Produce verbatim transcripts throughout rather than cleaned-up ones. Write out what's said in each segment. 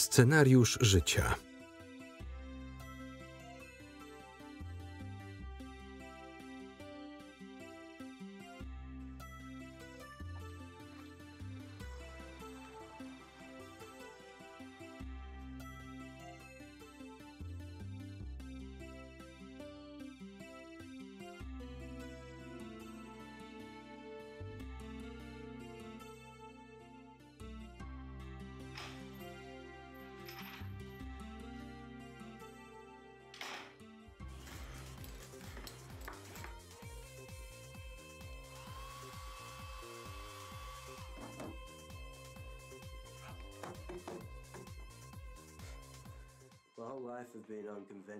Scenariusz życia.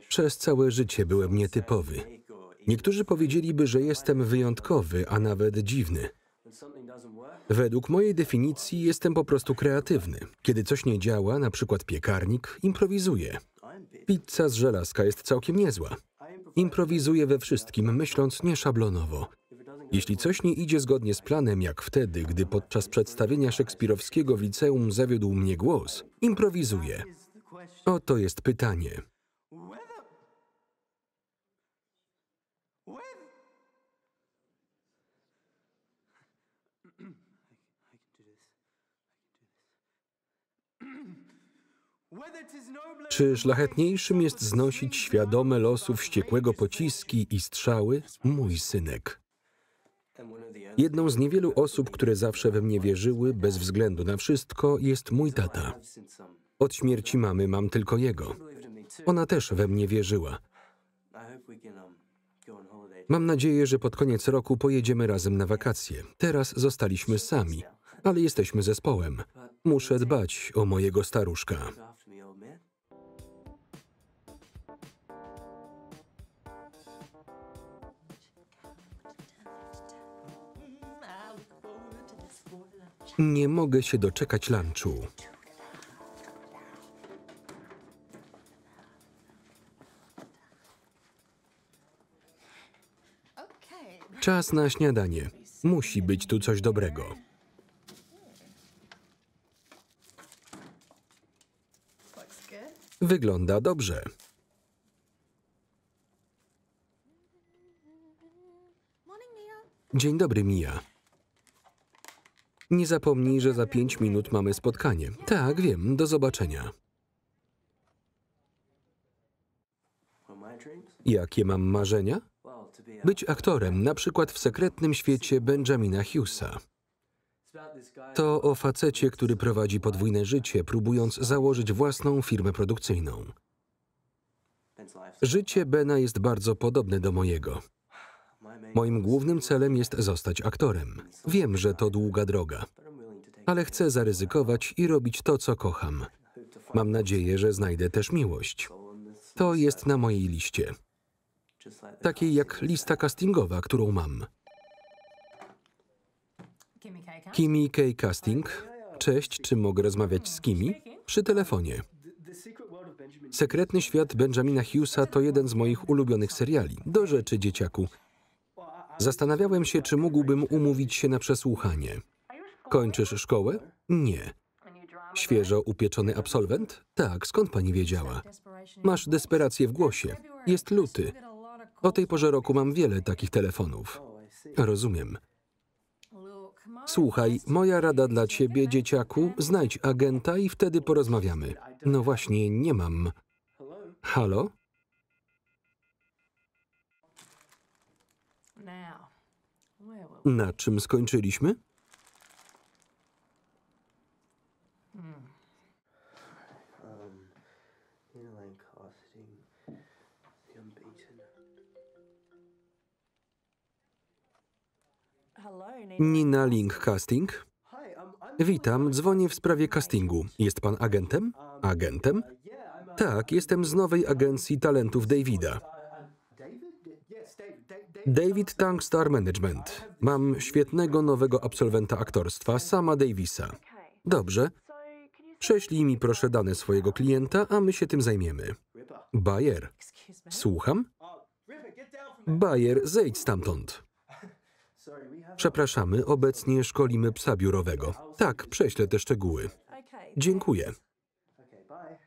Przez całe życie byłem nietypowy. Niektórzy powiedzieliby, że jestem wyjątkowy, a nawet dziwny. Według mojej definicji jestem po prostu kreatywny. Kiedy coś nie działa, na przykład piekarnik, improwizuję. Pizza z żelazka jest całkiem niezła. Improwizuję we wszystkim, myśląc nieszablonowo. Jeśli coś nie idzie zgodnie z planem, jak wtedy, gdy podczas przedstawienia szekspirowskiego w liceum zawiódł mnie głos, improwizuję. Oto jest pytanie. Czy szlachetniejszym jest znosić świadome losu wściekłego pociski i strzały? Mój synek. Jedną z niewielu osób, które zawsze we mnie wierzyły, bez względu na wszystko, jest mój tata. Od śmierci mamy mam tylko jego. Ona też we mnie wierzyła. Mam nadzieję, że pod koniec roku pojedziemy razem na wakacje. Teraz zostaliśmy sami, ale jesteśmy zespołem. Muszę dbać o mojego staruszka. Nie mogę się doczekać lunchu. Czas na śniadanie. Musi być tu coś dobrego. Wygląda dobrze. Dzień dobry, Mia. Nie zapomnij, że za pięć minut mamy spotkanie. Tak, wiem. Do zobaczenia. Jakie mam marzenia? Być aktorem, na przykład w Sekretnym świecie Benjamina Hughesa. To o facecie, który prowadzi podwójne życie, próbując założyć własną firmę produkcyjną. Życie Bena jest bardzo podobne do mojego. Moim głównym celem jest zostać aktorem. Wiem, że to długa droga, ale chcę zaryzykować i robić to, co kocham. Mam nadzieję, że znajdę też miłość. To jest na mojej liście. Takiej jak lista castingowa, którą mam. Kimi K. Casting. Cześć, czy mogę rozmawiać z Kimi? Przy telefonie. Sekretny świat Benjamina Hughesa to jeden z moich ulubionych seriali. Do rzeczy, dzieciaku. Zastanawiałem się, czy mógłbym umówić się na przesłuchanie. Kończysz szkołę? Nie. Świeżo upieczony absolwent? Tak, skąd pani wiedziała? Masz desperację w głosie. Jest luty. O tej porze roku mam wiele takich telefonów. Rozumiem. Słuchaj, moja rada dla ciebie, dzieciaku, znajdź agenta i wtedy porozmawiamy. No właśnie, nie mam. Halo? Na czym skończyliśmy? Nina Link Casting. Witam, dzwonię w sprawie castingu. Jest pan agentem? Agentem? Tak, jestem z nowej agencji talentów Davida. David Tankstar Management. Mam świetnego nowego absolwenta aktorstwa, Sama Davisa. Dobrze. Prześlij mi proszę dane swojego klienta, a my się tym zajmiemy. Bayer. Słucham? Bayer, zejdź stamtąd. Przepraszamy, obecnie szkolimy psa biurowego. Tak, prześlę te szczegóły. Dziękuję. bye.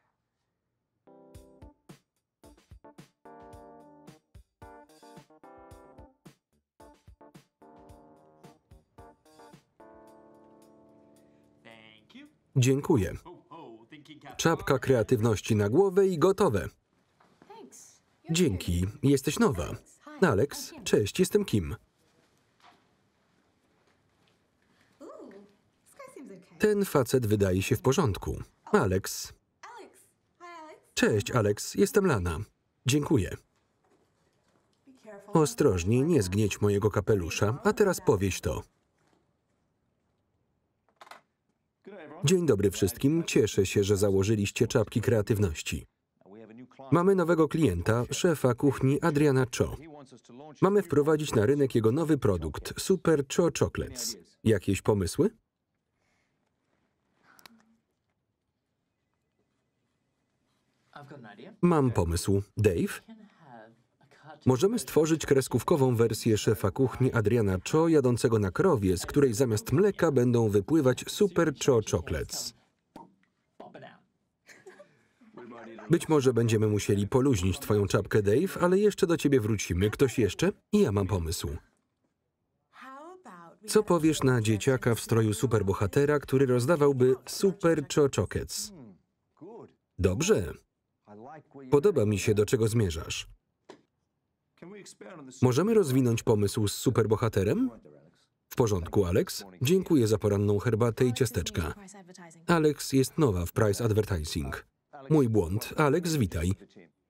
Dziękuję. Czapka kreatywności na głowę i gotowe. Dzięki, jesteś nowa. Alex, cześć, jestem Kim. Ten facet wydaje się w porządku. Alex. Cześć, Alex, jestem Lana. Dziękuję. Ostrożnie, nie zgnieć mojego kapelusza, a teraz powieś to. Dzień dobry wszystkim. Cieszę się, że założyliście czapki kreatywności. Mamy nowego klienta, szefa kuchni Adriana Cho. Mamy wprowadzić na rynek jego nowy produkt, Super Choc Chocolates. Jakieś pomysły? Mam pomysł. Dave? Możemy stworzyć kreskówkową wersję szefa kuchni Adriana Cho jadącego na krowie, z której zamiast mleka będą wypływać Super Choc Chocolates. Być może będziemy musieli poluźnić twoją czapkę, Dave, ale jeszcze do ciebie wrócimy. Ktoś jeszcze? I ja mam pomysł. Co powiesz na dzieciaka w stroju superbohatera, który rozdawałby Super Choc Chocolates? Dobrze. Podoba mi się, do czego zmierzasz. Możemy rozwinąć pomysł z superbohaterem? W porządku, Alex. Dziękuję za poranną herbatę i ciasteczka. Alex jest nowa w Price Advertising. Mój błąd. Alex, witaj.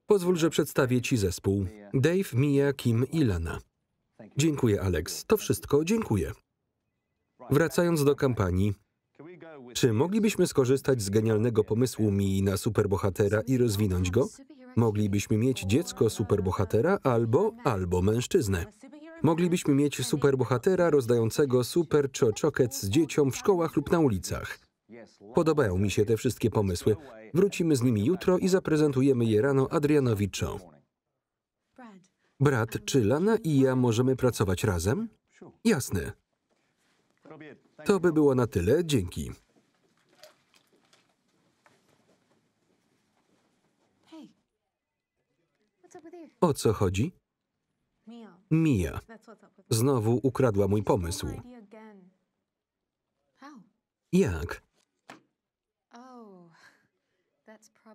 Pozwól, że przedstawię ci zespół. Dave, Mia, Kim i Lana. Dziękuję, Alex. To wszystko. Dziękuję. Wracając do kampanii. Czy moglibyśmy skorzystać z genialnego pomysłu Mii na superbohatera i rozwinąć go? Moglibyśmy mieć dziecko superbohatera albo, albo mężczyznę. Moglibyśmy mieć superbohatera rozdającego Super Choc Chocolates dzieciom w szkołach lub na ulicach. Podobają mi się te wszystkie pomysły. Wrócimy z nimi jutro i zaprezentujemy je rano Adrianowi Cho. Brad, czy Lana i ja możemy pracować razem? Jasne. To by było na tyle. Dzięki. O co chodzi? Mia. Znowu ukradła mój pomysł. Jak?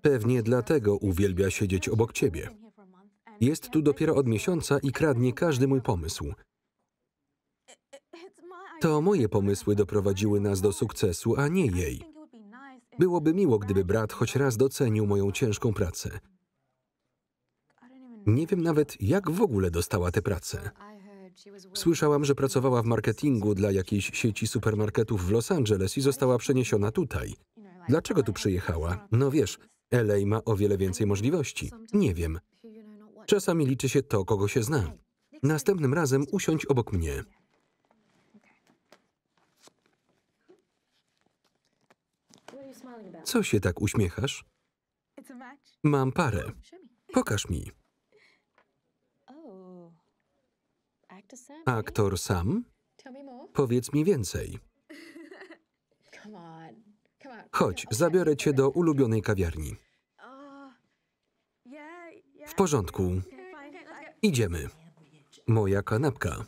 Pewnie dlatego uwielbia siedzieć obok ciebie. Jest tu dopiero od miesiąca i kradnie każdy mój pomysł. To moje pomysły doprowadziły nas do sukcesu, a nie jej. Byłoby miło, gdyby brat choć raz docenił moją ciężką pracę. Nie wiem nawet, jak w ogóle dostała tę pracę. Słyszałam, że pracowała w marketingu dla jakiejś sieci supermarketów w Los Angeles i została przeniesiona tutaj. Dlaczego tu przyjechała? No wiesz, L A ma o wiele więcej możliwości. Nie wiem. Czasami liczy się to, kogo się zna. Następnym razem usiądź obok mnie. Co się tak uśmiechasz? Mam parę. Pokaż mi. Aktor Sam? Powiedz mi więcej. Chodź, zabiorę cię do ulubionej kawiarni. W porządku. Idziemy. Moja kanapka.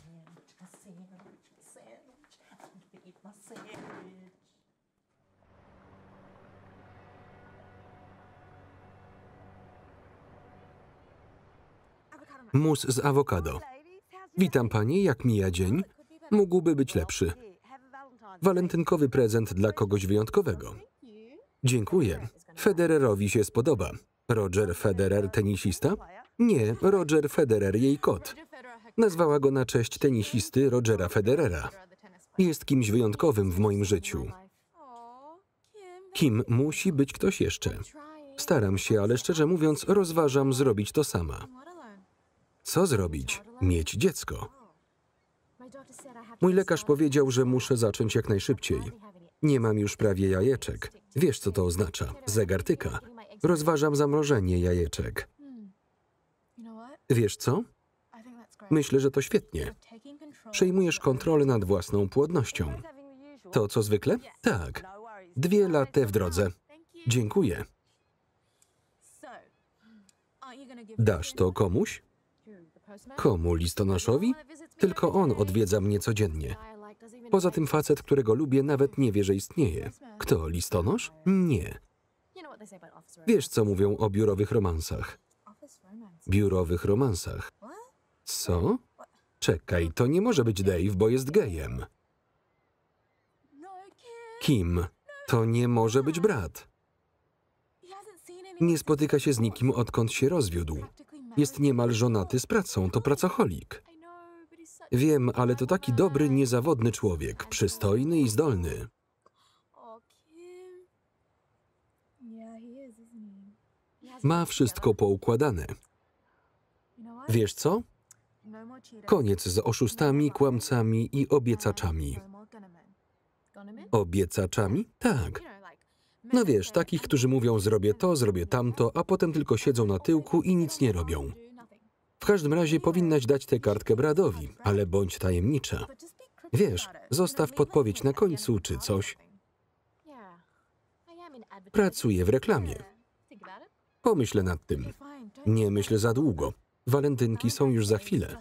Mus z awokado. Witam pani, jak mija dzień? Mógłby być lepszy. Walentynkowy prezent dla kogoś wyjątkowego. Dziękuję. Federerowi się spodoba. Roger Federer, tenisista? Nie, Roger Federer, jej kot. Nazwała go na cześć tenisisty Rogera Federera. Jest kimś wyjątkowym w moim życiu. Kim, musi być ktoś jeszcze. Staram się, ale szczerze mówiąc, rozważam zrobić to sama. Co zrobić? Mieć dziecko. Mój lekarz powiedział, że muszę zacząć jak najszybciej. Nie mam już prawie jajeczek. Wiesz, co to oznacza? Zegar tyka. Rozważam zamrożenie jajeczek. Wiesz co? Myślę, że to świetnie. Przejmujesz kontrolę nad własną płodnością. To co zwykle? Tak. Dwie lata w drodze. Dziękuję. Dasz to komuś? Komu listonoszowi? Tylko on odwiedza mnie codziennie. Poza tym facet, którego lubię, nawet nie wie, że istnieje. Kto, listonosz? Nie. Wiesz, co mówią o biurowych romansach? Biurowych romansach. Co? Czekaj, to nie może być Dave, bo jest gejem. Kim? To nie może być brat. Nie spotyka się z nikim, odkąd się rozwiódł. Jest niemal żonaty z pracą, to pracocholik. Wiem, ale to taki dobry, niezawodny człowiek, przystojny i zdolny. Ma wszystko poukładane. Wiesz co? Koniec z oszustami, kłamcami i obiecaczami. Obiecaczami? Tak. No wiesz, takich, którzy mówią zrobię to, zrobię tamto, a potem tylko siedzą na tyłku i nic nie robią. W każdym razie powinnaś dać tę kartkę Bradowi, ale bądź tajemnicza. Wiesz, zostaw podpowiedź na końcu czy coś. Pracuję w reklamie. Pomyślę nad tym. Nie myślę za długo. Walentynki są już za chwilę.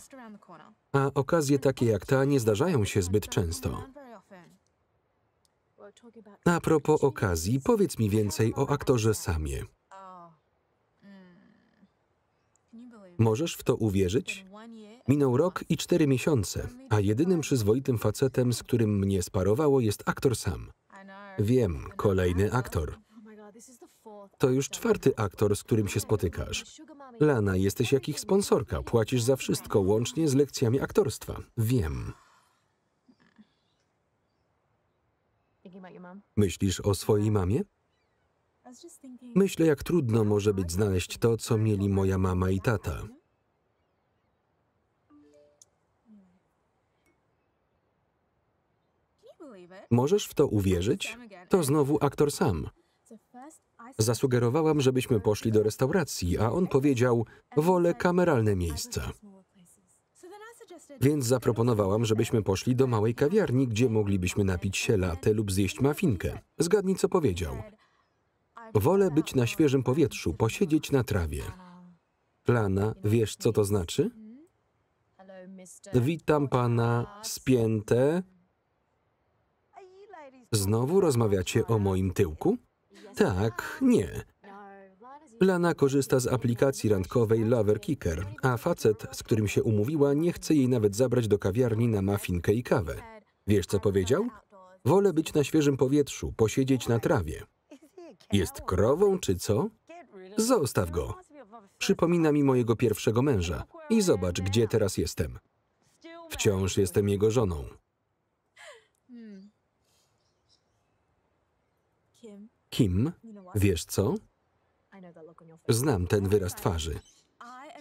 A okazje takie jak ta nie zdarzają się zbyt często. A propos okazji, powiedz mi więcej o aktorze Samie. Możesz w to uwierzyć? Minął rok i cztery miesiące, a jedynym przyzwoitym facetem, z którym mnie sparowało, jest aktor Sam. Wiem, kolejny aktor. To już czwarty aktor, z którym się spotykasz. Lana, jesteś jak ich sponsorka, płacisz za wszystko, łącznie z lekcjami aktorstwa. Wiem. Myślisz o swojej mamie? Myślę, jak trudno może być znaleźć to, co mieli moja mama i tata. Możesz w to uwierzyć? To znowu aktor Sam. Zasugerowałam, żebyśmy poszli do restauracji, a on powiedział, wolę kameralne miejsca. Więc zaproponowałam, żebyśmy poszli do małej kawiarni, gdzie moglibyśmy napić się latte lub zjeść mafinkę. Zgadnij, co powiedział. Wolę być na świeżym powietrzu, posiedzieć na trawie. Lana, wiesz, co to znaczy? Witam pana spięte. Znowu rozmawiacie o moim tyłku? Tak, nie. Lana korzysta z aplikacji randkowej Lover Kicker, a facet, z którym się umówiła, nie chce jej nawet zabrać do kawiarni na mafinkę i kawę. Wiesz, co powiedział? Wolę być na świeżym powietrzu, posiedzieć na trawie. Jest krową, czy co? Zostaw go. Przypomina mi mojego pierwszego męża. I zobacz, gdzie teraz jestem. Wciąż jestem jego żoną. Kim? Wiesz co? Znam ten wyraz twarzy.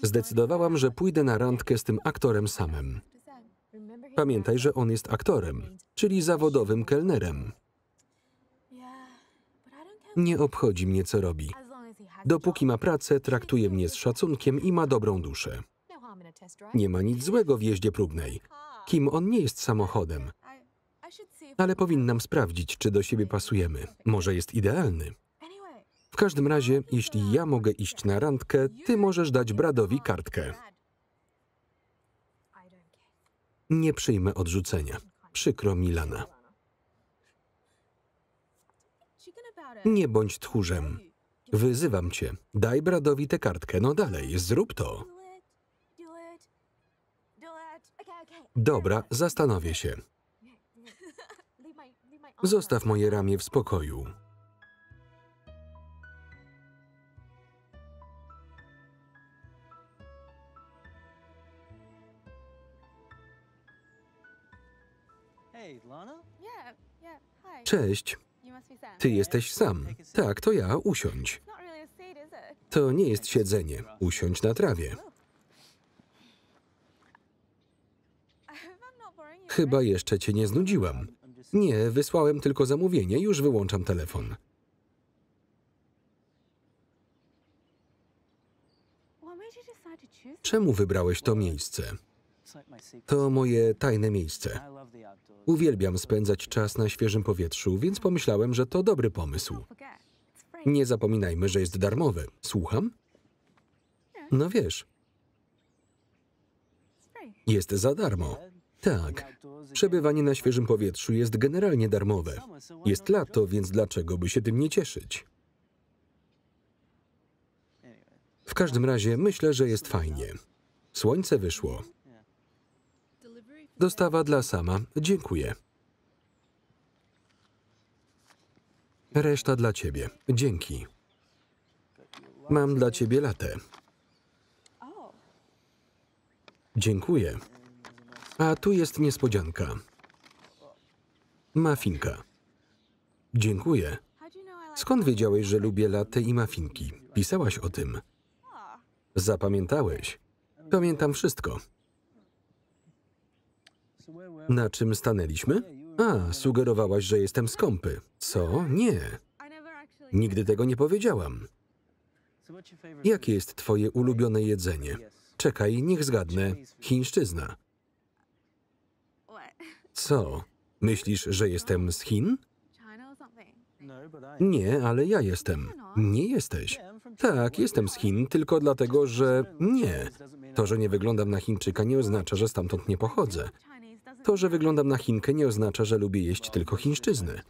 Zdecydowałam, że pójdę na randkę z tym aktorem Samym. Pamiętaj, że on jest aktorem, czyli zawodowym kelnerem. Nie obchodzi mnie, co robi. Dopóki ma pracę, traktuje mnie z szacunkiem i ma dobrą duszę. Nie ma nic złego w jeździe próbnej. Kim on nie jest samochodem. Ale powinnam sprawdzić, czy do siebie pasujemy. Może jest idealny. W każdym razie, jeśli ja mogę iść na randkę, ty możesz dać Bradowi kartkę. Nie przyjmę odrzucenia. Przykro mi, Lana. Nie bądź tchórzem. Wyzywam cię. Daj Bradowi tę kartkę. No dalej, zrób to. Dobra, zastanowię się. Zostaw moje ramię w spokoju. Cześć. Ty jesteś Sam. Tak, to ja. Usiądź. To nie jest siedzenie. Usiądź na trawie. Chyba jeszcze cię nie znudziłam. Nie, wysłałem tylko zamówienie. Już wyłączam telefon. Czemu wybrałeś to miejsce? To moje tajne miejsce. Uwielbiam spędzać czas na świeżym powietrzu, więc pomyślałem, że to dobry pomysł. Nie zapominajmy, że jest darmowy. Słucham? No wiesz, jest za darmo. Tak, przebywanie na świeżym powietrzu jest generalnie darmowe. Jest lato, więc dlaczego by się tym nie cieszyć? W każdym razie myślę, że jest fajnie. Słońce wyszło. Dostawa dla Sama. Dziękuję. Reszta dla ciebie. Dzięki. Mam dla ciebie latte. Dziękuję. A tu jest niespodzianka. Mafinka. Dziękuję. Skąd wiedziałeś, że lubię latte i mafinki? Pisałaś o tym. Zapamiętałeś. Pamiętam wszystko. Na czym stanęliśmy? A, sugerowałaś, że jestem skąpy. Co? Nie. Nigdy tego nie powiedziałam. Jakie jest twoje ulubione jedzenie? Czekaj, niech zgadnę. Chińszczyzna. Co? Myślisz, że jestem z Chin? Nie, ale ja jestem. Nie jesteś. Tak, jestem z Chin, tylko dlatego, że nie. To, że nie wyglądam na Chińczyka, nie oznacza, że stamtąd nie pochodzę. To, że wyglądam na Chinkę, nie oznacza, że lubię jeść tylko chińszczyznę.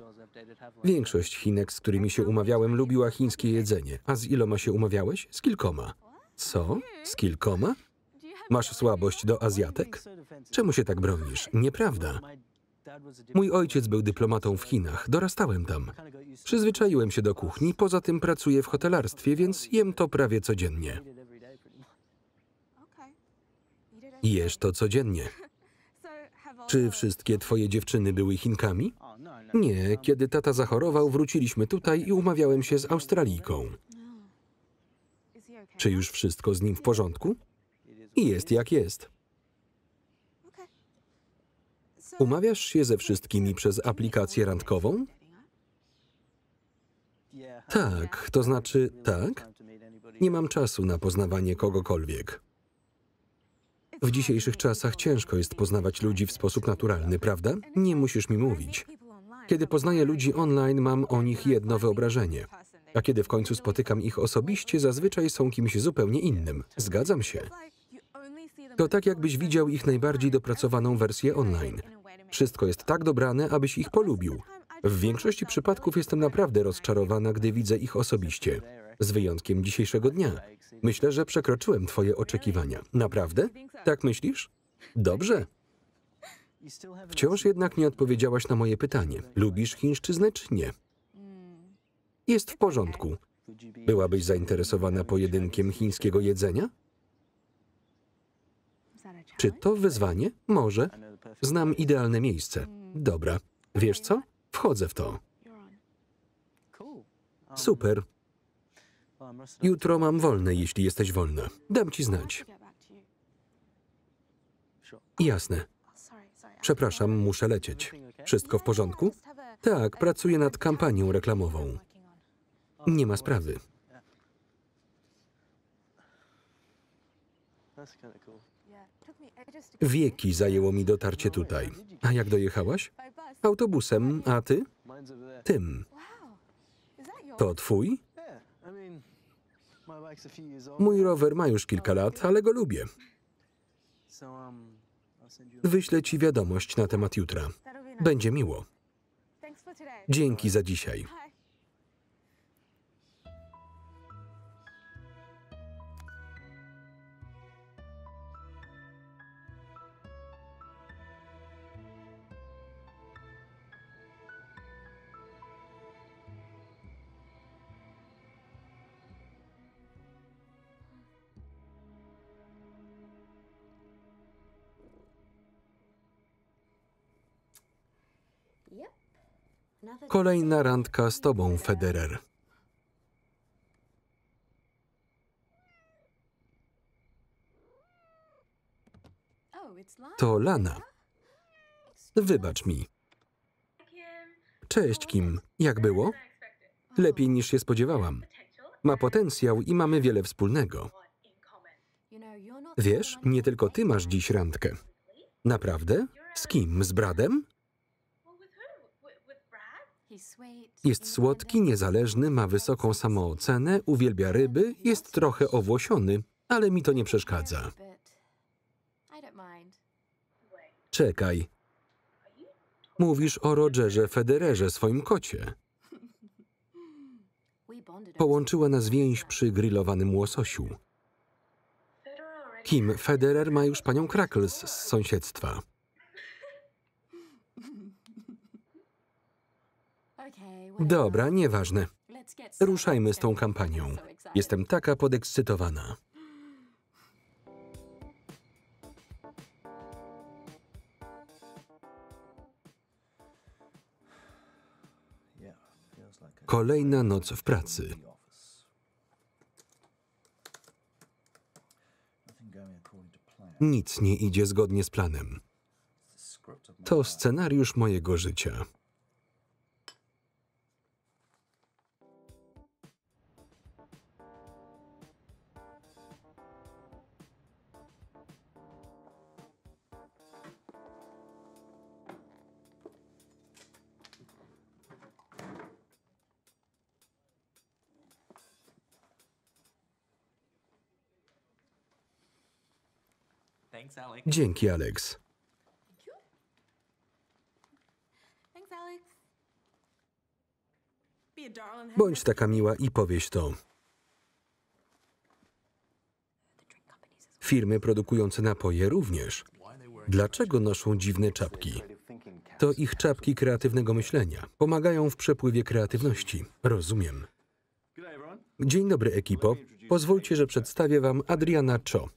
Większość Chinek, z którymi się umawiałem, lubiła chińskie jedzenie. A z iloma się umawiałeś? Z kilkoma. Co? Z kilkoma? Masz słabość do Azjatek? Czemu się tak bronisz? Nieprawda. Mój ojciec był dyplomatą w Chinach. Dorastałem tam. Przyzwyczaiłem się do kuchni, poza tym pracuję w hotelarstwie, więc jem to prawie codziennie. Jesz to codziennie. Czy wszystkie twoje dziewczyny były Chinkami? Nie, kiedy tata zachorował, wróciliśmy tutaj i umawiałem się z Australijką. Czy już wszystko z nim w porządku? Jest jak jest. Umawiasz się ze wszystkimi przez aplikację randkową? Tak, to znaczy tak? Nie mam czasu na poznawanie kogokolwiek. W dzisiejszych czasach ciężko jest poznawać ludzi w sposób naturalny, prawda? Nie musisz mi mówić. Kiedy poznaję ludzi online, mam o nich jedno wyobrażenie. A kiedy w końcu spotykam ich osobiście, zazwyczaj są kimś zupełnie innym. Zgadzam się. To tak, jakbyś widział ich najbardziej dopracowaną wersję online. Wszystko jest tak dobrane, abyś ich polubił. W większości przypadków jestem naprawdę rozczarowana, gdy widzę ich osobiście. Z wyjątkiem dzisiejszego dnia. Myślę, że przekroczyłem twoje oczekiwania. Naprawdę? Tak myślisz? Dobrze. Wciąż jednak nie odpowiedziałaś na moje pytanie. Lubisz chińszczyznę czy nie? Jest w porządku. Byłabyś zainteresowana pojedynkiem chińskiego jedzenia? Czy to wyzwanie? Może. Znam idealne miejsce. Dobra. Wiesz co? Wchodzę w to. Super. Jutro mam wolne, jeśli jesteś wolna. Dam ci znać. Jasne. Przepraszam, muszę lecieć. Wszystko w porządku? Tak, pracuję nad kampanią reklamową. Nie ma sprawy. Wieki zajęło mi dotarcie tutaj. A jak dojechałaś? Autobusem, a ty? Tym. To twój? Mój rower ma już kilka lat, ale go lubię. Wyślę ci wiadomość na temat jutra. Będzie miło. Dzięki za dzisiaj. Kolejna randka z tobą, Federer. To Lana. Wybacz mi. Cześć, Kim. Jak było? Lepiej niż się spodziewałam. Ma potencjał i mamy wiele wspólnego. Wiesz, nie tylko ty masz dziś randkę. Naprawdę? Z kim? Z Bradem? Jest słodki, niezależny, ma wysoką samoocenę, uwielbia ryby, jest trochę owłosiony. ale mi to nie przeszkadza. Czekaj. Mówisz o Rogerze Federerze, swoim kocie. Połączyła nas więź przy grillowanym łososiu. Kim, Federer ma już panią Crackles z sąsiedztwa. Dobra, nieważne. Ruszajmy z tą kampanią. Jestem taka podekscytowana. Kolejna noc w pracy. Nic nie idzie zgodnie z planem. To scenariusz mojego życia. Dzięki, Alex. Bądź taka miła i powieś to. Firmy produkujące napoje również. Dlaczego noszą dziwne czapki? To ich czapki kreatywnego myślenia. Pomagają w przepływie kreatywności. Rozumiem. Dzień dobry, ekipo. Pozwólcie, że przedstawię wam Adriana Cho.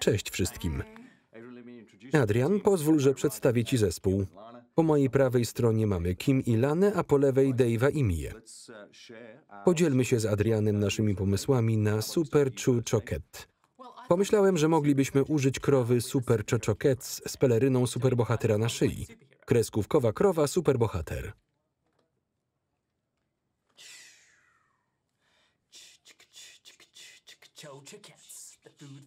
Cześć wszystkim. Adrian, pozwól, że przedstawię ci zespół. Po mojej prawej stronie mamy Kim i Lanę, a po lewej Dave'a i Mię. Podzielmy się z Adrianem naszymi pomysłami na Super Choc Chocolates. Pomyślałem, że moglibyśmy użyć krowy Super Choc Chocolates z peleryną superbohatera na szyi. Kreskówkowa krowa superbohater.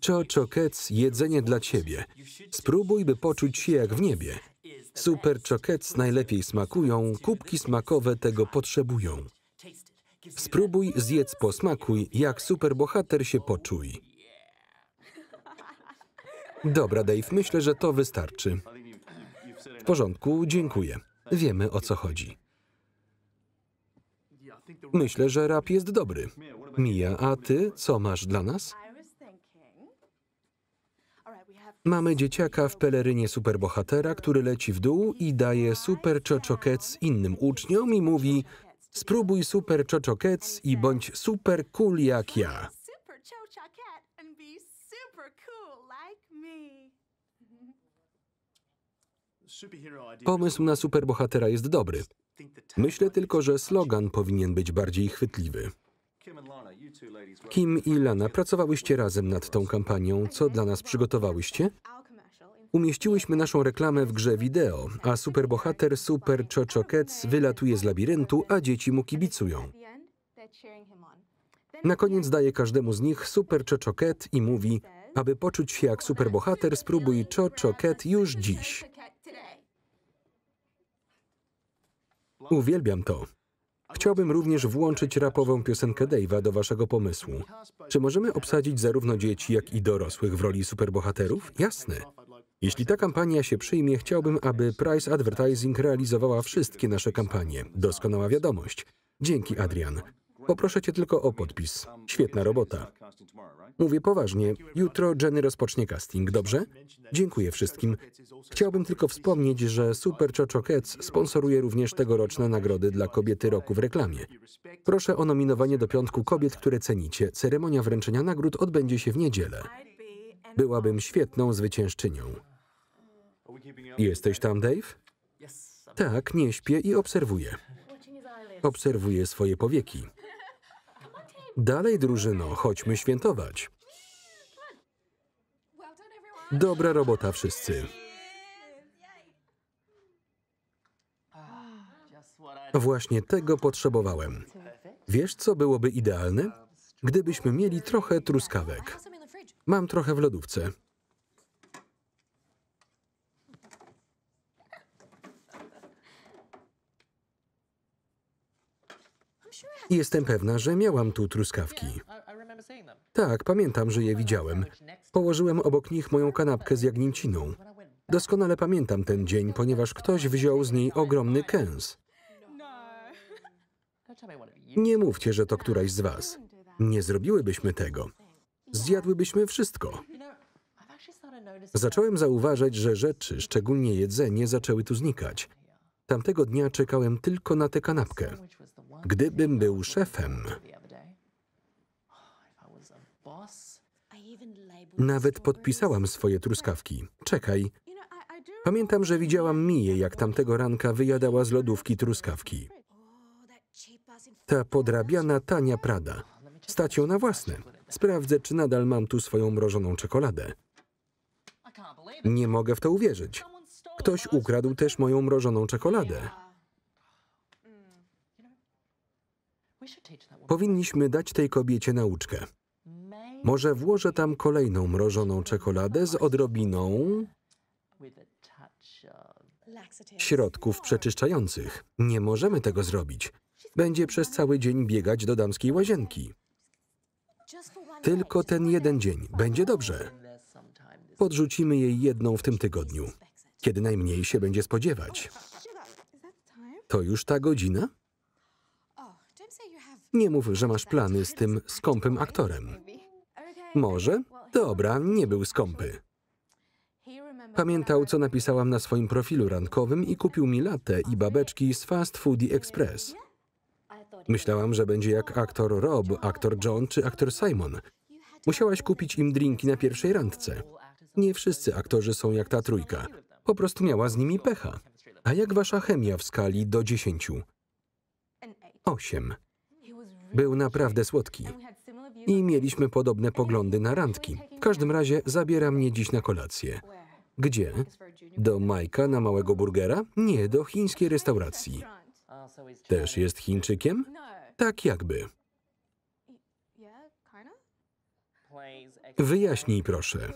Choc Chocolates, jedzenie dla ciebie. Spróbuj, by poczuć się jak w niebie. Super Choc Chocolates najlepiej smakują, kubki smakowe tego potrzebują. Spróbuj, zjedz, posmakuj, jak superbohater się poczuj. Dobra, Dave, myślę, że to wystarczy. W porządku, dziękuję. Wiemy, o co chodzi. Myślę, że rap jest dobry. Mia, a ty co masz dla nas? Mamy dzieciaka w pelerynie superbohatera, który leci w dół i daje Super Choc Chocolates innym uczniom i mówi: spróbuj Super Choc Chocolates i bądź super cool jak ja. Pomysł na superbohatera jest dobry. Myślę tylko, że slogan powinien być bardziej chwytliwy. Kim i Lana, pracowałyście razem nad tą kampanią. Co dla nas przygotowałyście? Umieściłyśmy naszą reklamę w grze wideo, a superbohater Super Choc Chocolates wylatuje z labiryntu, a dzieci mu kibicują. Na koniec daje każdemu z nich Super Choc Chocolates i mówi: aby poczuć się jak superbohater, spróbuj Choc Chocolates już dziś. Uwielbiam to. Chciałbym również włączyć rapową piosenkę Dave'a do waszego pomysłu. Czy możemy obsadzić zarówno dzieci, jak i dorosłych w roli superbohaterów? Jasne. Jeśli ta kampania się przyjmie, chciałbym, aby Price Advertising realizowała wszystkie nasze kampanie. Doskonała wiadomość. Dzięki, Adrian. Poproszę cię tylko o podpis. Świetna robota. Mówię poważnie, jutro Jenny rozpocznie casting, dobrze? Dziękuję wszystkim. Chciałbym tylko wspomnieć, że Super Choc Chocolates sponsoruje również tegoroczne nagrody dla kobiety roku w reklamie. Proszę o nominowanie do piątku kobiet, które cenicie. Ceremonia wręczenia nagród odbędzie się w niedzielę. Byłabym świetną zwyciężczynią. Jesteś tam, Dave? Tak, nie śpię i obserwuję. Obserwuję swoje powieki. Dalej, drużyno, chodźmy świętować. Dobra robota, wszyscy. Właśnie tego potrzebowałem. Wiesz, co byłoby idealne? Gdybyśmy mieli trochę truskawek. Mam trochę w lodówce. Jestem pewna, że miałam tu truskawki. Tak, pamiętam, że je widziałem. Położyłem obok nich moją kanapkę z jagnięciną. Doskonale pamiętam ten dzień, ponieważ ktoś wziął z niej ogromny kęs. Nie mówcie, że to któraś z was. Nie zrobiłybyśmy tego. Zjadłybyśmy wszystko. Zacząłem zauważać, że rzeczy, szczególnie jedzenie, zaczęły tu znikać. Tamtego dnia czekałem tylko na tę kanapkę. Gdybym był szefem... Nawet podpisałam swoje truskawki. Czekaj. Pamiętam, że widziałam Mię, jak tamtego ranka wyjadała z lodówki truskawki. Ta podrabiana, tania Prada. Stać ją na własne. Sprawdzę, czy nadal mam tu swoją mrożoną czekoladę. Nie mogę w to uwierzyć. Ktoś ukradł też moją mrożoną czekoladę. Powinniśmy dać tej kobiecie nauczkę. Może włożę tam kolejną mrożoną czekoladę z odrobiną środków przeczyszczających. Nie możemy tego zrobić. Będzie przez cały dzień biegać do damskiej łazienki. Tylko ten jeden dzień. Będzie dobrze. Podrzucimy jej jedną w tym tygodniu, kiedy najmniej się będzie spodziewać. To już ta godzina? Nie mów, że masz plany z tym skąpym aktorem. Może? Dobra, nie był skąpy. Pamiętał, co napisałam na swoim profilu randkowym i kupił mi latte i babeczki z Fast Foodie Express. Myślałam, że będzie jak aktor Rob, aktor John czy aktor Simon. Musiałaś kupić im drinki na pierwszej randce. Nie wszyscy aktorzy są jak ta trójka. Po prostu miała z nimi pecha. A jak wasza chemia w skali do dziesięciu? Osiem. Był naprawdę słodki. I mieliśmy podobne poglądy na randki. W każdym razie zabiera mnie dziś na kolację. Gdzie? Do Majka na małego burgera? Nie, do chińskiej restauracji. Też jest Chińczykiem? Tak jakby. Wyjaśnij proszę.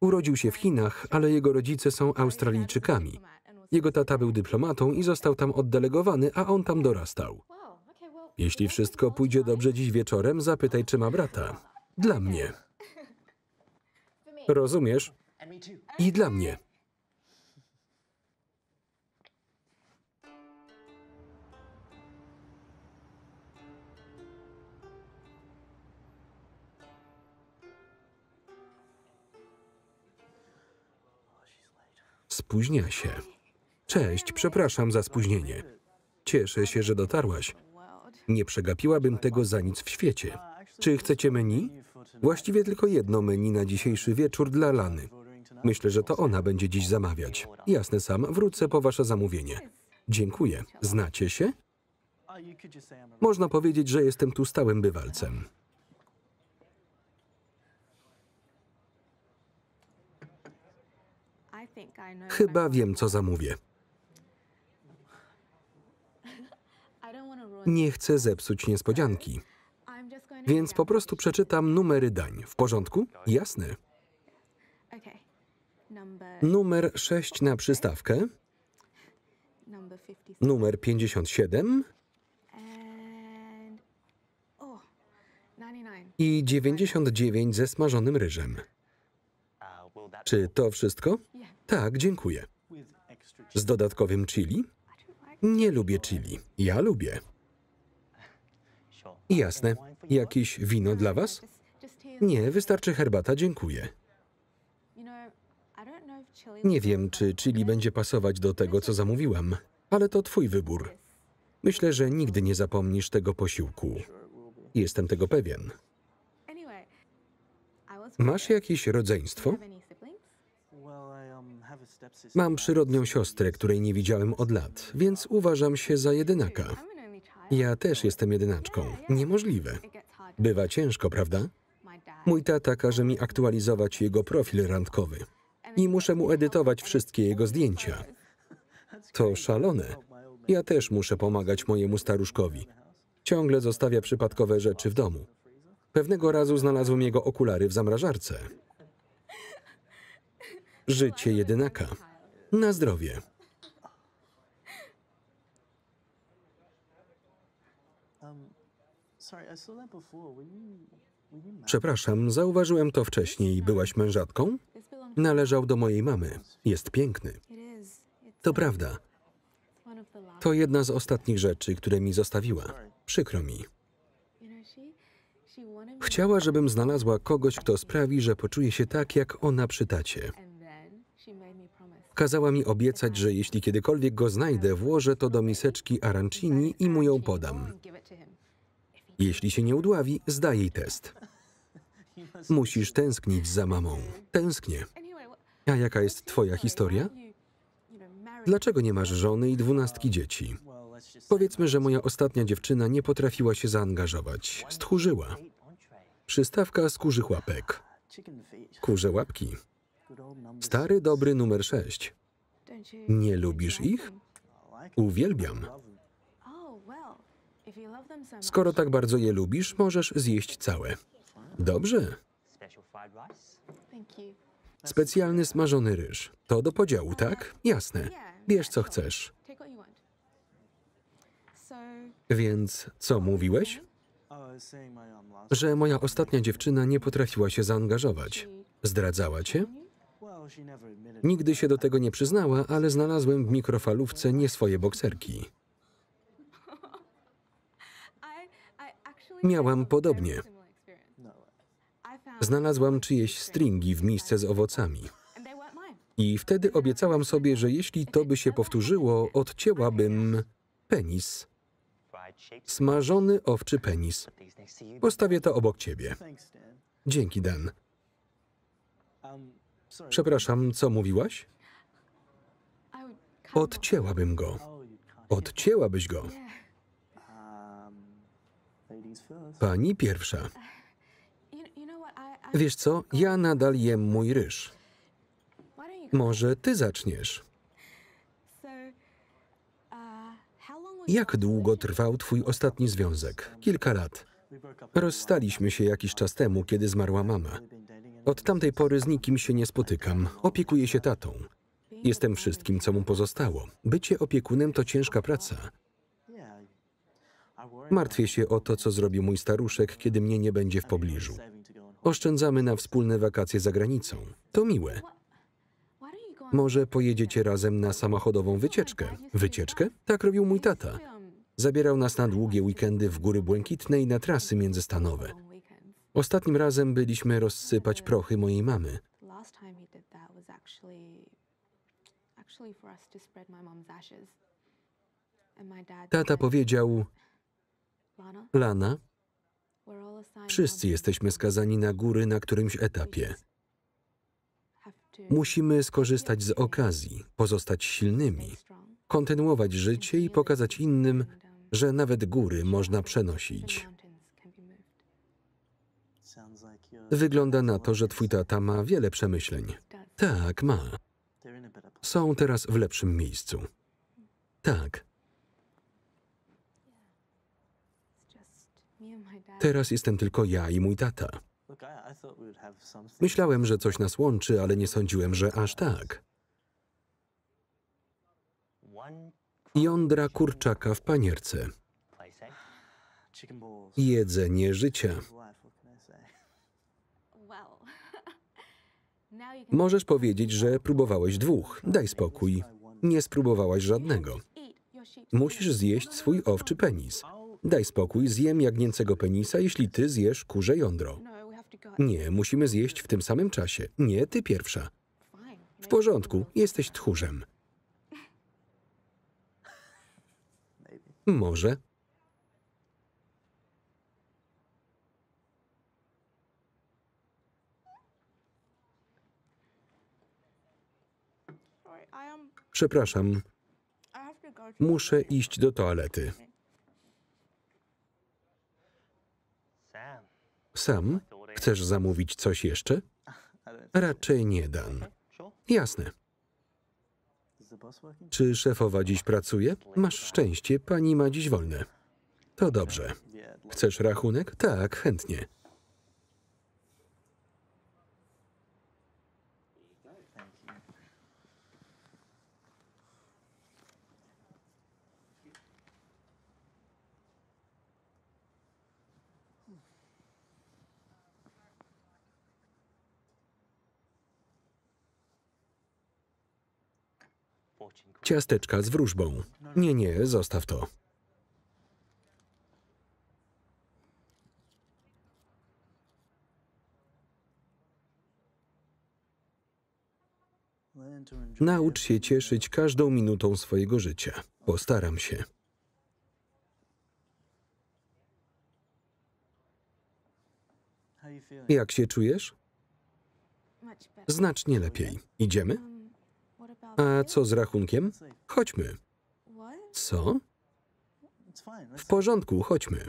Urodził się w Chinach, ale jego rodzice są Australijczykami. Jego tata był dyplomatą i został tam oddelegowany, a on tam dorastał. Jeśli wszystko pójdzie dobrze dziś wieczorem, zapytaj, czy ma brata. Dla mnie. Rozumiesz? I dla mnie. Spóźnia się. Cześć, przepraszam za spóźnienie. Cieszę się, że dotarłaś. Nie przegapiłabym tego za nic w świecie. Czy chcecie menu? Właściwie tylko jedno menu na dzisiejszy wieczór dla Lany. Myślę, że to ona będzie dziś zamawiać. Jasne, Sam, wrócę po wasze zamówienie. Dziękuję. Znacie się? Można powiedzieć, że jestem tu stałym bywalcem. Chyba wiem, co zamówię. Nie chcę zepsuć niespodzianki, więc po prostu przeczytam numery dań. W porządku? Jasne. Numer sześć na przystawkę, numer pięćdziesiąt siedem i dziewięćdziesiąt dziewięć ze smażonym ryżem. Czy to wszystko? Tak, dziękuję. Z dodatkowym chili? Nie lubię chili. Ja lubię. Jasne. Jakieś wino dla was? Nie, wystarczy herbata, dziękuję. Nie wiem, czy chili będzie pasować do tego, co zamówiłam, ale to twój wybór. Myślę, że nigdy nie zapomnisz tego posiłku. Jestem tego pewien. Masz jakieś rodzeństwo? Mam przyrodnią siostrę, której nie widziałem od lat, więc uważam się za jedynaka. Ja też jestem jedynaczką. Niemożliwe. Bywa ciężko, prawda? Mój tata każe mi aktualizować jego profil randkowy i muszę mu edytować wszystkie jego zdjęcia. To szalone. Ja też muszę pomagać mojemu staruszkowi. Ciągle zostawia przypadkowe rzeczy w domu. Pewnego razu znalazłem jego okulary w zamrażarce. Życie jedynaka. Na zdrowie. Przepraszam, zauważyłem to wcześniej. Byłaś mężatką? Należał do mojej mamy. Jest piękny. To prawda. To jedna z ostatnich rzeczy, które mi zostawiła. Przykro mi. Chciała, żebym znalazła kogoś, kto sprawi, że poczuje się tak, jak ona przy tacie. Kazała mi obiecać, że jeśli kiedykolwiek go znajdę, włożę to do miseczki arancini i mu ją podam. Jeśli się nie udławi, zdaj jej test. Musisz tęsknić za mamą. Tęsknię. A jaka jest twoja historia? Dlaczego nie masz żony i dwunastki dzieci? Powiedzmy, że moja ostatnia dziewczyna nie potrafiła się zaangażować. Stchórzyła. Przystawka z kurzych łapek. Kurze łapki. Stary, dobry numer sześć. Nie lubisz ich? Uwielbiam. Skoro tak bardzo je lubisz, możesz zjeść całe. Dobrze. Specjalny smażony ryż. To do podziału, tak? Jasne. Bierz, co chcesz. Więc co mówiłeś? Że moja ostatnia dziewczyna nie potrafiła się zaangażować. Zdradzała cię? Nigdy się do tego nie przyznała, ale znalazłem w mikrofalówce nie swoje bokserki. Miałam podobnie. Znalazłam czyjeś stringi w misce z owocami. I wtedy obiecałam sobie, że jeśli to by się powtórzyło, odcięłabym penis. Smażony owczy penis. Postawię to obok ciebie. Dzięki, Dan. Przepraszam, co mówiłaś? Odcięłabym go. Odcięłabyś go. Pani pierwsza. Wiesz co, ja nadal jem mój ryż. Może ty zaczniesz. Jak długo trwał twój ostatni związek? Kilka lat. Rozstaliśmy się jakiś czas temu, kiedy zmarła mama. Od tamtej pory z nikim się nie spotykam. Opiekuję się tatą. Jestem wszystkim, co mu pozostało. Bycie opiekunem to ciężka praca. Martwię się o to, co zrobi mój staruszek, kiedy mnie nie będzie w pobliżu. Oszczędzamy na wspólne wakacje za granicą. To miłe. Może pojedziecie razem na samochodową wycieczkę. Wycieczkę? Tak robił mój tata. Zabierał nas na długie weekendy w Góry Błękitne i na trasy międzystanowe. Ostatnim razem byliśmy rozsypać prochy mojej mamy. Tata powiedział: Lana, wszyscy jesteśmy skazani na góry na którymś etapie. Musimy skorzystać z okazji, pozostać silnymi, kontynuować życie i pokazać innym, że nawet góry można przenosić. Wygląda na to, że twój tata ma wiele przemyśleń. Tak, ma. Są teraz w lepszym miejscu. Tak. Teraz jestem tylko ja i mój tata. Myślałem, że coś nas łączy, ale nie sądziłem, że aż tak. Jądra kurczaka w panierce. Jedzenie życia. Możesz powiedzieć, że próbowałeś dwóch. Daj spokój. Nie spróbowałaś żadnego. Musisz zjeść swój owczy penis. Daj spokój, zjem jagnięcego penisa, jeśli ty zjesz kurze jądro. Nie, musimy zjeść w tym samym czasie. Nie, ty pierwsza. W porządku, jesteś tchórzem. Może. Przepraszam. Muszę iść do toalety. Sam, chcesz zamówić coś jeszcze? Raczej nie, Dan. Jasne. Czy szefowa dziś pracuje? Masz szczęście, pani ma dziś wolne. To dobrze. Chcesz rachunek? Tak, chętnie. Ciasteczka z wróżbą. Nie, nie, zostaw to. Naucz się cieszyć każdą minutą swojego życia. Postaram się. Jak się czujesz? Znacznie lepiej. Idziemy? A co z rachunkiem? Chodźmy. Co? W porządku, chodźmy.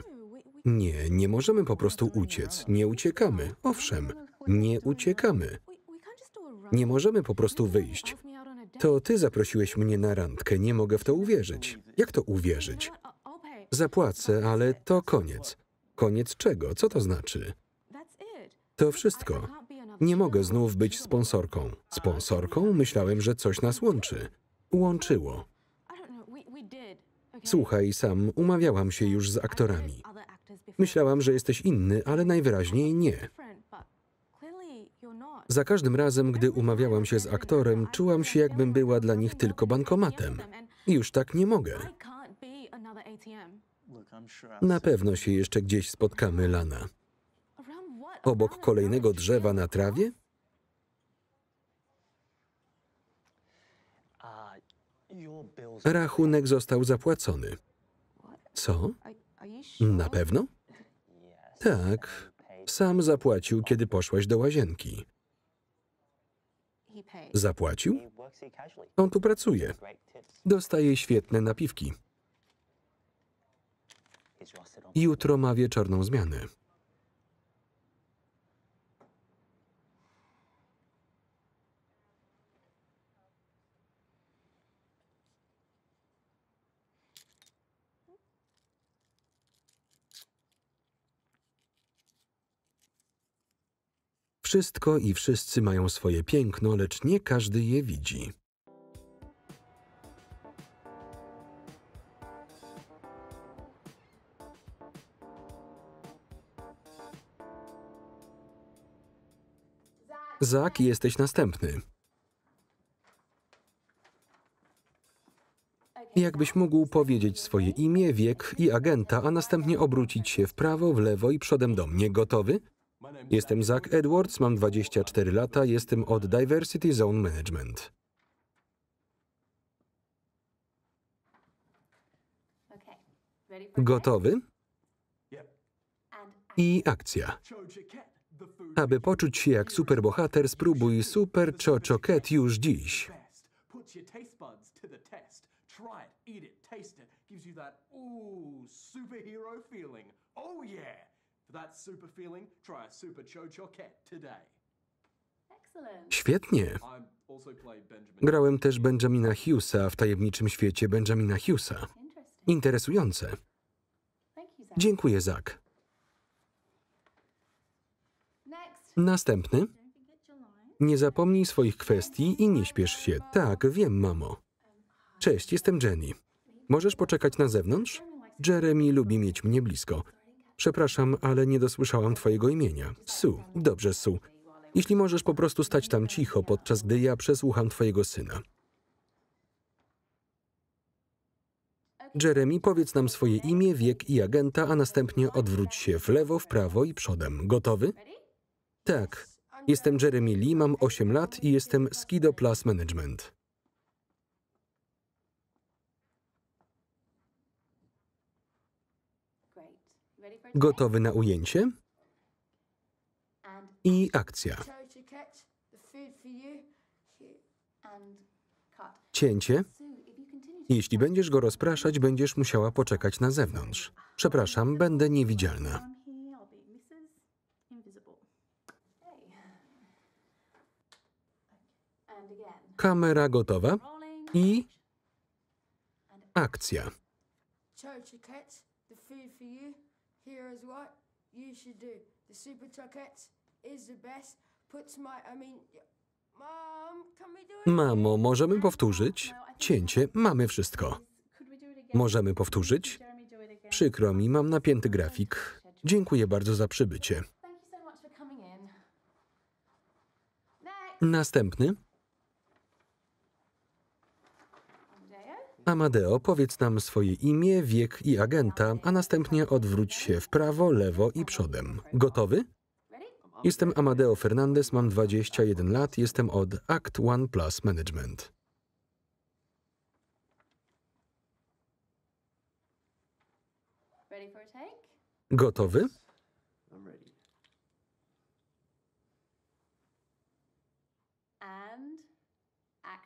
Nie, nie możemy po prostu uciec. Nie uciekamy. Owszem, nie uciekamy. Nie możemy po prostu wyjść. To ty zaprosiłeś mnie na randkę. Nie mogę w to uwierzyć. Jak to uwierzyć? Zapłacę, ale to koniec. Koniec czego? Co to znaczy? To wszystko. Nie mogę znów być sponsorką. Sponsorką? Myślałem, że coś nas łączy. Łączyło. Słuchaj, Sam, umawiałam się już z aktorami. Myślałam, że jesteś inny, ale najwyraźniej nie. Za każdym razem, gdy umawiałam się z aktorem, czułam się, jakbym była dla nich tylko bankomatem. Już tak nie mogę. Na pewno się jeszcze gdzieś spotkamy, Lana. Obok kolejnego drzewa na trawie? Rachunek został zapłacony. Co? Na pewno? Tak. Sam zapłacił, kiedy poszłaś do łazienki. Zapłacił? On tu pracuje. Dostaje świetne napiwki. Jutro ma wieczorną zmianę. Wszystko i wszyscy mają swoje piękno, lecz nie każdy je widzi. Zak, jesteś następny. Jakbyś mógł powiedzieć swoje imię, wiek i agenta, a następnie obrócić się w prawo, w lewo i przodem do mnie. Gotowy? Jestem Zach Edwards, mam dwadzieścia cztery lata, jestem od Diversity Zone Management. Gotowy? I akcja. Aby poczuć się jak superbohater, spróbuj Super Choc Chocolates już dziś. Świetnie. Grałem też Benjamina Hughesa w Tajemniczym Świecie Benjamina Hughesa. Interesujące. Dziękuję, Zak. Następny. Nie zapomnij swoich kwestii i nie śpiesz się. Tak, wiem, mamo. Cześć, jestem Jenny. Możesz poczekać na zewnątrz? Jeremy lubi mieć mnie blisko. Przepraszam, ale nie dosłyszałam twojego imienia. Su, dobrze, Su. Jeśli możesz po prostu stać tam cicho, podczas gdy ja przesłucham twojego syna. Jeremy, powiedz nam swoje imię, wiek i agenta, a następnie odwróć się w lewo, w prawo i przodem. Gotowy? Tak. Jestem Jeremy Lee, mam osiem lat i jestem z Kido Plus Management. Gotowy na ujęcie? I akcja. Cięcie. Jeśli będziesz go rozpraszać, będziesz musiała poczekać na zewnątrz. Przepraszam, będę niewidzialna. Kamera gotowa. I akcja. Here is what you should do. The Super Chocolates is the best. Puts my, I mean, mom, can we do it? Mamo, możemy powtórzyć? Cięcie, mamy wszystko. Możemy powtórzyć? Przykro mi, mam napięty grafik. Dziękuję bardzo za przybycie. Następny. Amadeo, powiedz nam swoje imię, wiek i agenta, a następnie odwróć się w prawo, lewo i przodem. Gotowy? Jestem Amadeo Fernandez, mam dwadzieścia jeden lat, jestem od Act One Plus Management. Gotowy?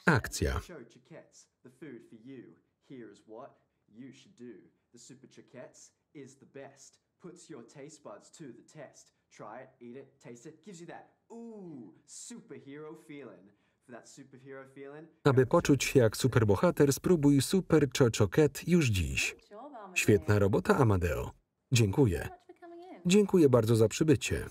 Akcja. Aby poczuć się jak superbohater, spróbuj Super Choc Chocolates już dziś. Świetna robota, Amadeo. Dziękuję. Dziękuję bardzo za przybycie.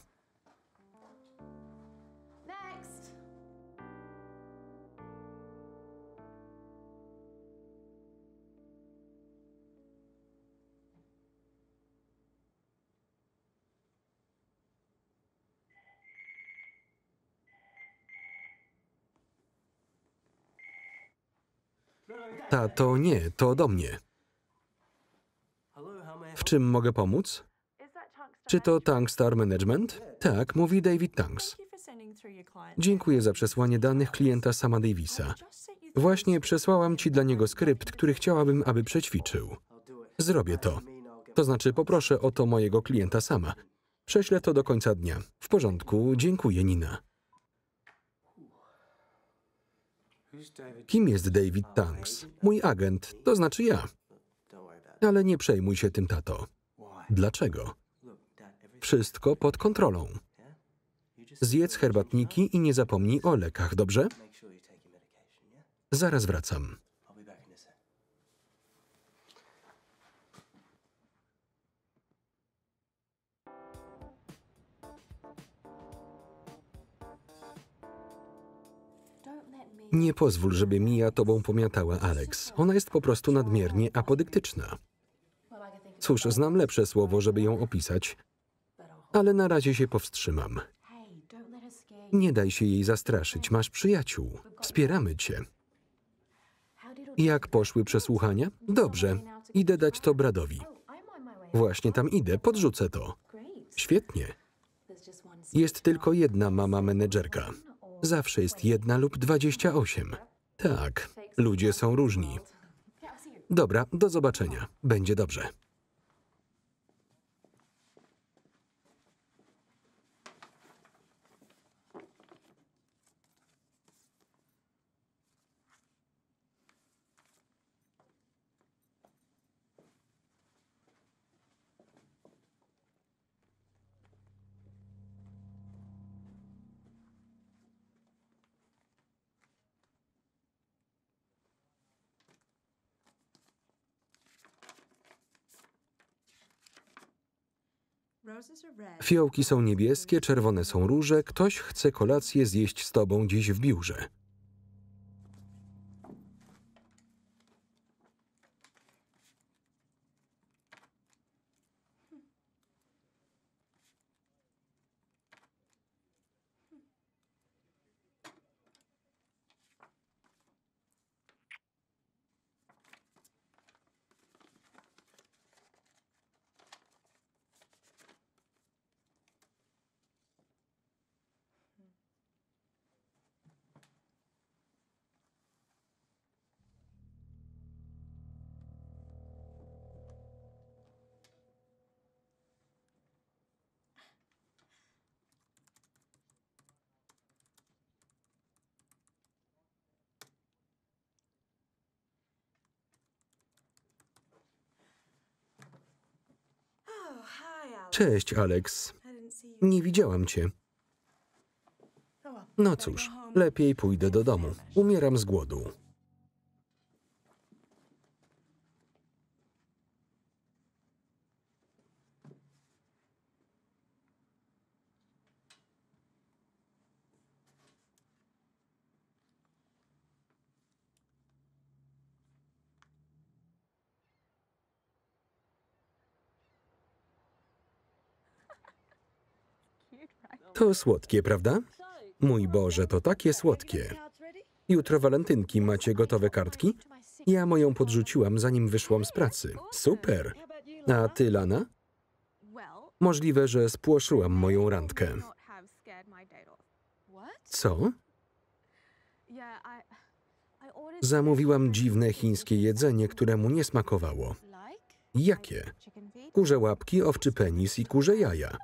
Tato, nie, to do mnie. W czym mogę pomóc? Czy to Tankstar Management? Tak, mówi David Tanks. Dziękuję za przesłanie danych klienta Sama Davisa. Właśnie przesłałam ci dla niego skrypt, który chciałabym, aby przećwiczył. Zrobię to. To znaczy poproszę o to mojego klienta Sama. Prześlę to do końca dnia. W porządku, dziękuję, Nina. Kim jest David Tanks? Mój agent, to znaczy ja. Ale nie przejmuj się tym, tato. Dlaczego? Wszystko pod kontrolą. Zjedz herbatniki i nie zapomnij o lekach, dobrze? Zaraz wracam. Nie pozwól, żeby Mia tobą pomiatała, Alex. Ona jest po prostu nadmiernie apodyktyczna. Cóż, znam lepsze słowo, żeby ją opisać, ale na razie się powstrzymam. Nie daj się jej zastraszyć, masz przyjaciół. Wspieramy cię. Jak poszły przesłuchania? Dobrze, idę dać to Bradowi. Właśnie tam idę, podrzucę to. Świetnie. Jest tylko jedna mama menedżerka. Zawsze jest jedna lub dwadzieścia osiem. Tak, ludzie są różni. Dobra, do zobaczenia. Będzie dobrze. Fiołki są niebieskie, czerwone są róże. Ktoś chce kolację zjeść z tobą dziś w biurze. Cześć, Alex. Nie widziałam cię. No cóż, lepiej pójdę do domu. Umieram z głodu. To słodkie, prawda? Mój Boże, to takie słodkie. Jutro walentynki, macie gotowe kartki? Ja moją podrzuciłam, zanim wyszłam z pracy. Super! A ty, Lana? Możliwe, że spłoszyłam moją randkę. Co? Zamówiłam dziwne chińskie jedzenie, któremu nie smakowało. Jakie? Kurze łapki, owczy penis i kurze jaja.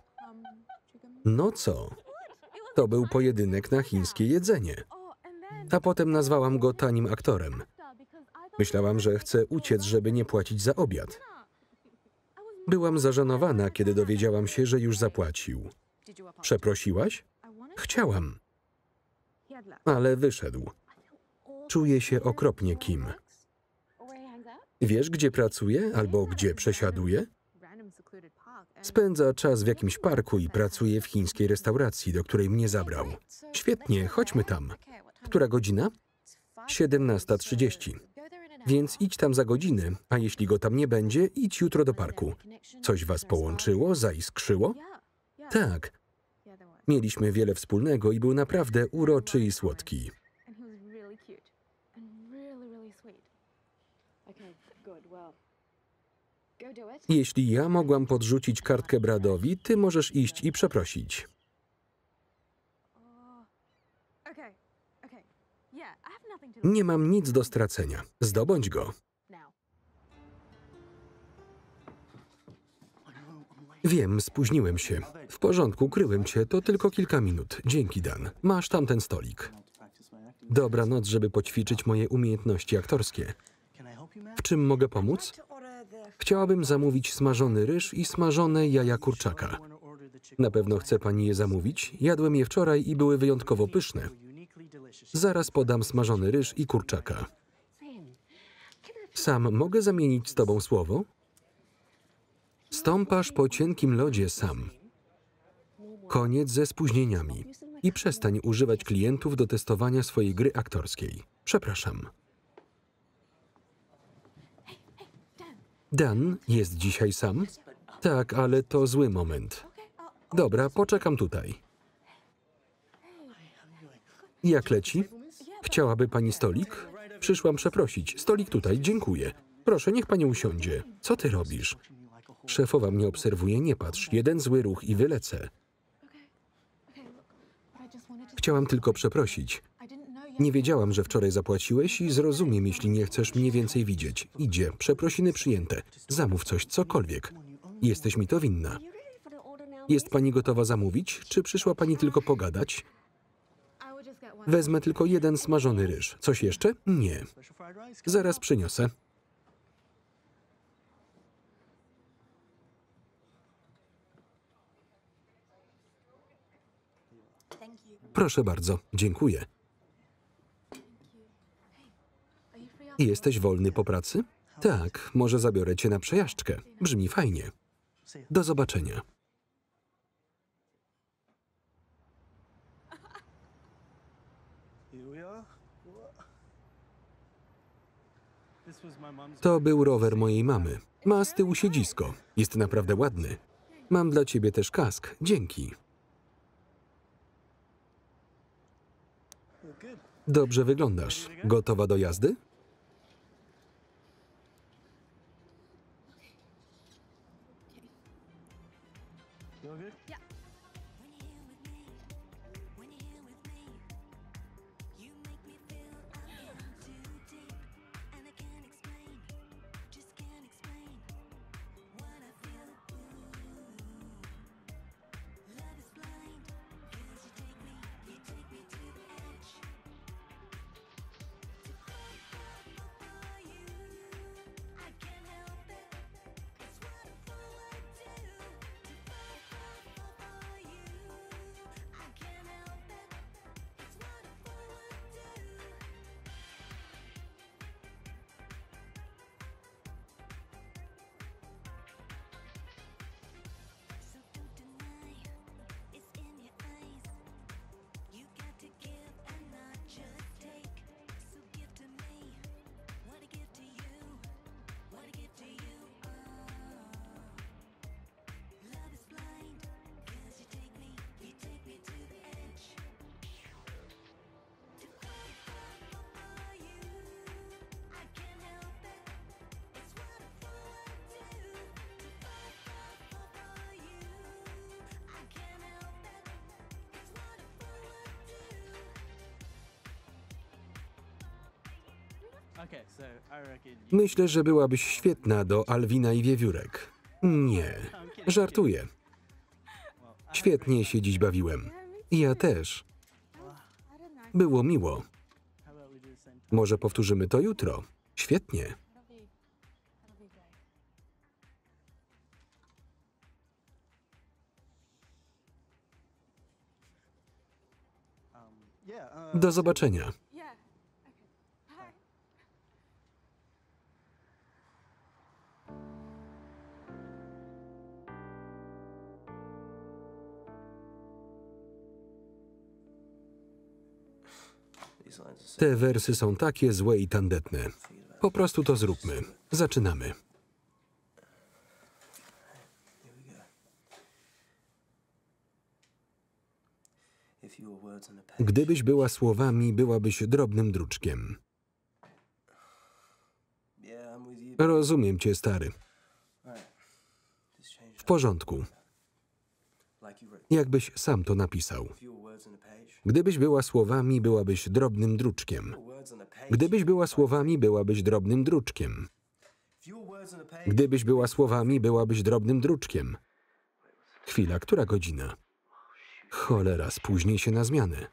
No co? To był pojedynek na chińskie jedzenie. A potem nazwałam go tanim aktorem. Myślałam, że chcę uciec, żeby nie płacić za obiad. Byłam zażenowana, kiedy dowiedziałam się, że już zapłacił. Przeprosiłaś? Chciałam. Ale wyszedł. Czuję się okropnie, Kim. Wiesz, gdzie pracuje albo gdzie przesiaduje? Spędza czas w jakimś parku i pracuje w chińskiej restauracji, do której mnie zabrał. Świetnie, chodźmy tam. Która godzina? siedemnasta trzydzieści. Więc idź tam za godzinę, a jeśli go tam nie będzie, idź jutro do parku. Coś was połączyło, zaiskrzyło? Tak. Mieliśmy wiele wspólnego i był naprawdę uroczy i słodki. Jeśli ja mogłam podrzucić kartkę Bradowi, ty możesz iść i przeprosić. Nie mam nic do stracenia. Zdobądź go. Wiem, spóźniłem się. W porządku, kryłem cię, to tylko kilka minut. Dzięki, Dan. Masz tamten stolik. Dobranoc, żeby poćwiczyć moje umiejętności aktorskie. W czym mogę pomóc? Chciałabym zamówić smażony ryż i smażone jaja kurczaka. Na pewno chce pani je zamówić. Jadłem je wczoraj i były wyjątkowo pyszne. Zaraz podam smażony ryż i kurczaka. Sam, mogę zamienić z tobą słowo? Stąpasz po cienkim lodzie, Sam. Koniec ze spóźnieniami. I przestań używać klientów do testowania swojej gry aktorskiej. Przepraszam. Dan jest dzisiaj sam? Tak, ale to zły moment. Dobra, poczekam tutaj. Jak leci? Chciałaby pani stolik? Przyszłam przeprosić. Stolik tutaj, dziękuję. Proszę, niech pani usiądzie. Co ty robisz? Szefowa mnie obserwuje, nie patrz. Jeden zły ruch i wylecę. Chciałam tylko przeprosić. Nie wiedziałam, że wczoraj zapłaciłeś i zrozumiem, jeśli nie chcesz mnie więcej widzieć. Idzie, przeprosiny przyjęte. Zamów coś, cokolwiek. Jesteś mi to winna. Jest pani gotowa zamówić, czy przyszła pani tylko pogadać? Wezmę tylko jeden smażony ryż. Coś jeszcze? Nie. Zaraz przyniosę. Proszę bardzo, dziękuję. Jesteś wolny po pracy? Tak, może zabiorę cię na przejażdżkę. Brzmi fajnie. Do zobaczenia. To był rower mojej mamy. Ma z tyłu siedzisko. Jest naprawdę ładny. Mam dla ciebie też kask. Dzięki. Dobrze wyglądasz. Gotowa do jazdy? Myślę, że byłabyś świetna do Alwina i Wiewiórek. Nie, żartuję. Świetnie się dziś bawiłem. Ja też. Było miło. Może powtórzymy to jutro. Świetnie. Do zobaczenia. Te wersy są takie złe i tandetne. Po prostu to zróbmy. Zaczynamy. Gdybyś była słowami, byłabyś drobnym druczkiem. Rozumiem cię, stary. W porządku. Jakbyś sam to napisał. Gdybyś była słowami, byłabyś drobnym druczkiem. Gdybyś była słowami, byłabyś drobnym druczkiem. Gdybyś była słowami, byłabyś drobnym druczkiem. Chwila, która godzina? Cholera, spóźnij się na zmianę.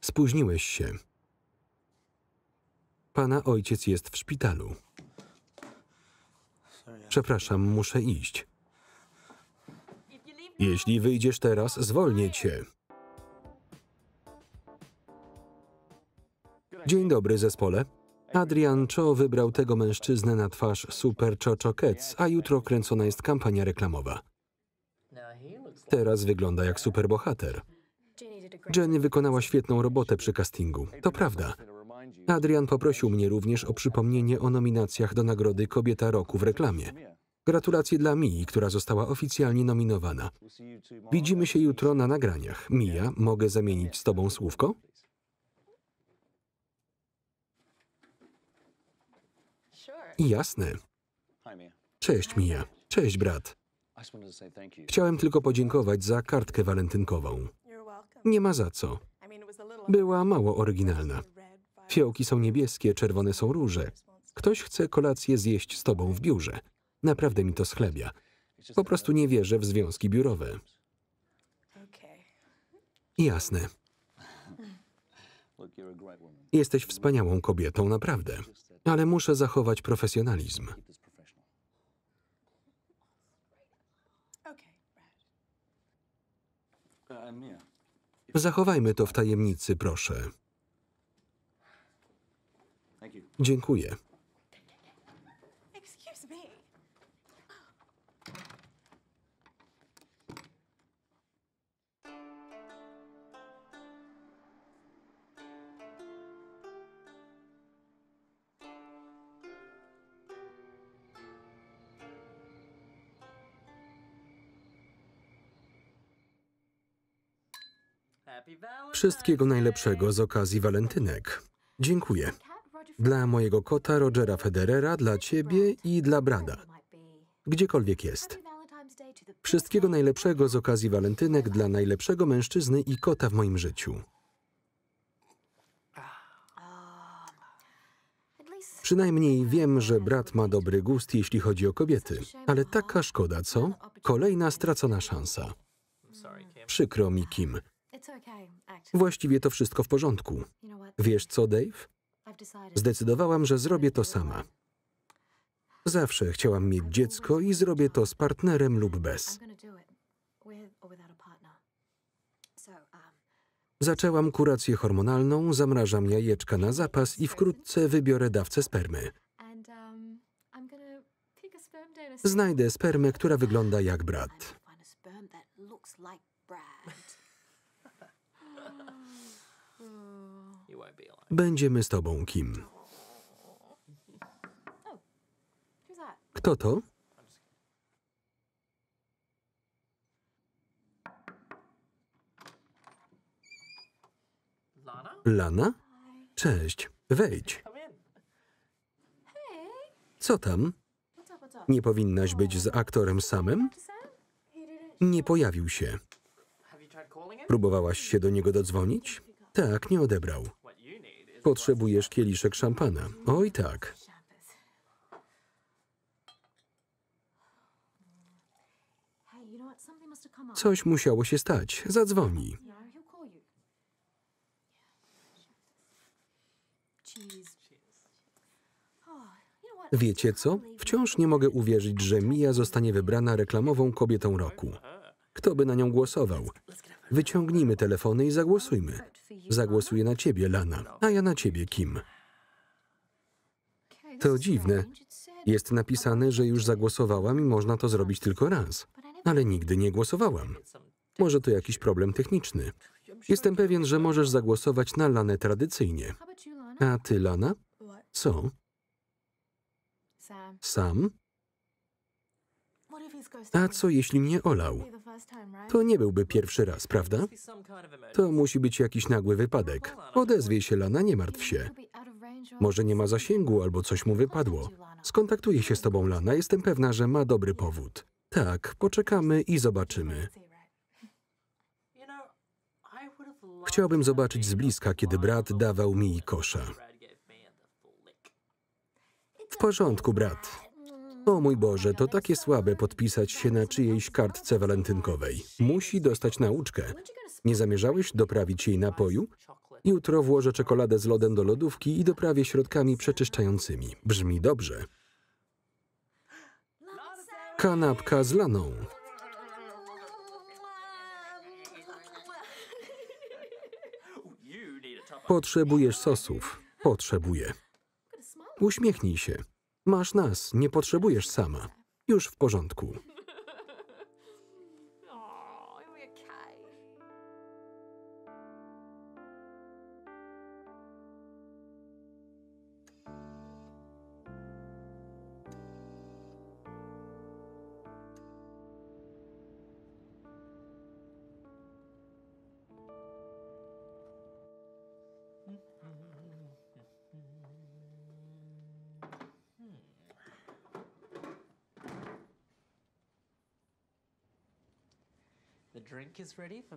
Spóźniłeś się. Pana ojciec jest w szpitalu. Przepraszam, muszę iść. Jeśli wyjdziesz teraz, zwolnię cię. Dzień dobry, zespole. Adrian Cho wybrał tego mężczyznę na twarz Super Choc Chocolates, a jutro kręcona jest kampania reklamowa. Teraz wygląda jak superbohater. Jenny wykonała świetną robotę przy castingu. To prawda. Adrian poprosił mnie również o przypomnienie o nominacjach do nagrody Kobieta Roku w reklamie. Gratulacje dla Mii, która została oficjalnie nominowana. Widzimy się jutro na nagraniach. Mia, mogę zamienić z tobą słówko? Jasne. Cześć, Mia. Cześć, brat. Chciałem tylko podziękować za kartkę walentynkową. Nie ma za co. Była mało oryginalna. Fiołki są niebieskie, czerwone są róże. Ktoś chce kolację zjeść z tobą w biurze. Naprawdę mi to schlebia. Po prostu nie wierzę w związki biurowe. Jasne. Jesteś wspaniałą kobietą, naprawdę. Ale muszę zachować profesjonalizm. Zachowajmy to w tajemnicy, proszę. Dziękuję. Wszystkiego najlepszego z okazji walentynek. Dziękuję. Dla mojego kota Rogera Federera, dla ciebie i dla Brada. Gdziekolwiek jest. Wszystkiego najlepszego z okazji walentynek dla najlepszego mężczyzny i kota w moim życiu. Przynajmniej wiem, że brat ma dobry gust, jeśli chodzi o kobiety. Ale taka szkoda, co? Kolejna stracona szansa. Przykro mi, Kim. Właściwie to wszystko w porządku. Wiesz co, Dave? Zdecydowałam, że zrobię to sama. Zawsze chciałam mieć dziecko i zrobię to z partnerem lub bez. Zaczęłam kurację hormonalną, zamrażam jajeczka na zapas i wkrótce wybiorę dawcę spermy. Znajdę spermę, która wygląda jak Brad. Będziemy z tobą, Kim. Kto to? Lana? Cześć, wejdź. Co tam? Nie powinnaś być z aktorem Samem? Nie pojawił się. Próbowałaś się do niego dodzwonić? Tak, nie odebrał. Potrzebujesz kieliszek szampana. Oj tak. Coś musiało się stać. Zadzwoni. Wiecie co? Wciąż nie mogę uwierzyć, że Mia zostanie wybrana reklamową kobietą roku. Kto by na nią głosował? Wyciągnijmy telefony i zagłosujmy. Zagłosuję na ciebie, Lana, a ja na ciebie, Kim. To dziwne. Jest napisane, że już zagłosowałam i można to zrobić tylko raz. Ale nigdy nie głosowałam. Może to jakiś problem techniczny. Jestem pewien, że możesz zagłosować na Lanę tradycyjnie. A ty, Lana? Co? Sam? A co jeśli mnie olał? To nie byłby pierwszy raz, prawda? To musi być jakiś nagły wypadek. Odezwie się, Lana, nie martw się. Może nie ma zasięgu albo coś mu wypadło. Skontaktuję się z tobą, Lana, jestem pewna, że ma dobry powód. Tak, poczekamy i zobaczymy. Chciałbym zobaczyć z bliska, kiedy brat dawał mi kosza. W porządku, brat. O mój Boże, to takie słabe podpisać się na czyjejś kartce walentynkowej. Musi dostać nauczkę. Nie zamierzałeś doprawić jej napoju? Jutro włożę czekoladę z lodem do lodówki i doprawię środkami przeczyszczającymi. Brzmi dobrze. Kanapka z Laną. Potrzebujesz sosów. Potrzebuję. Uśmiechnij się. Masz nas, nie potrzebujesz sama. Już w porządku.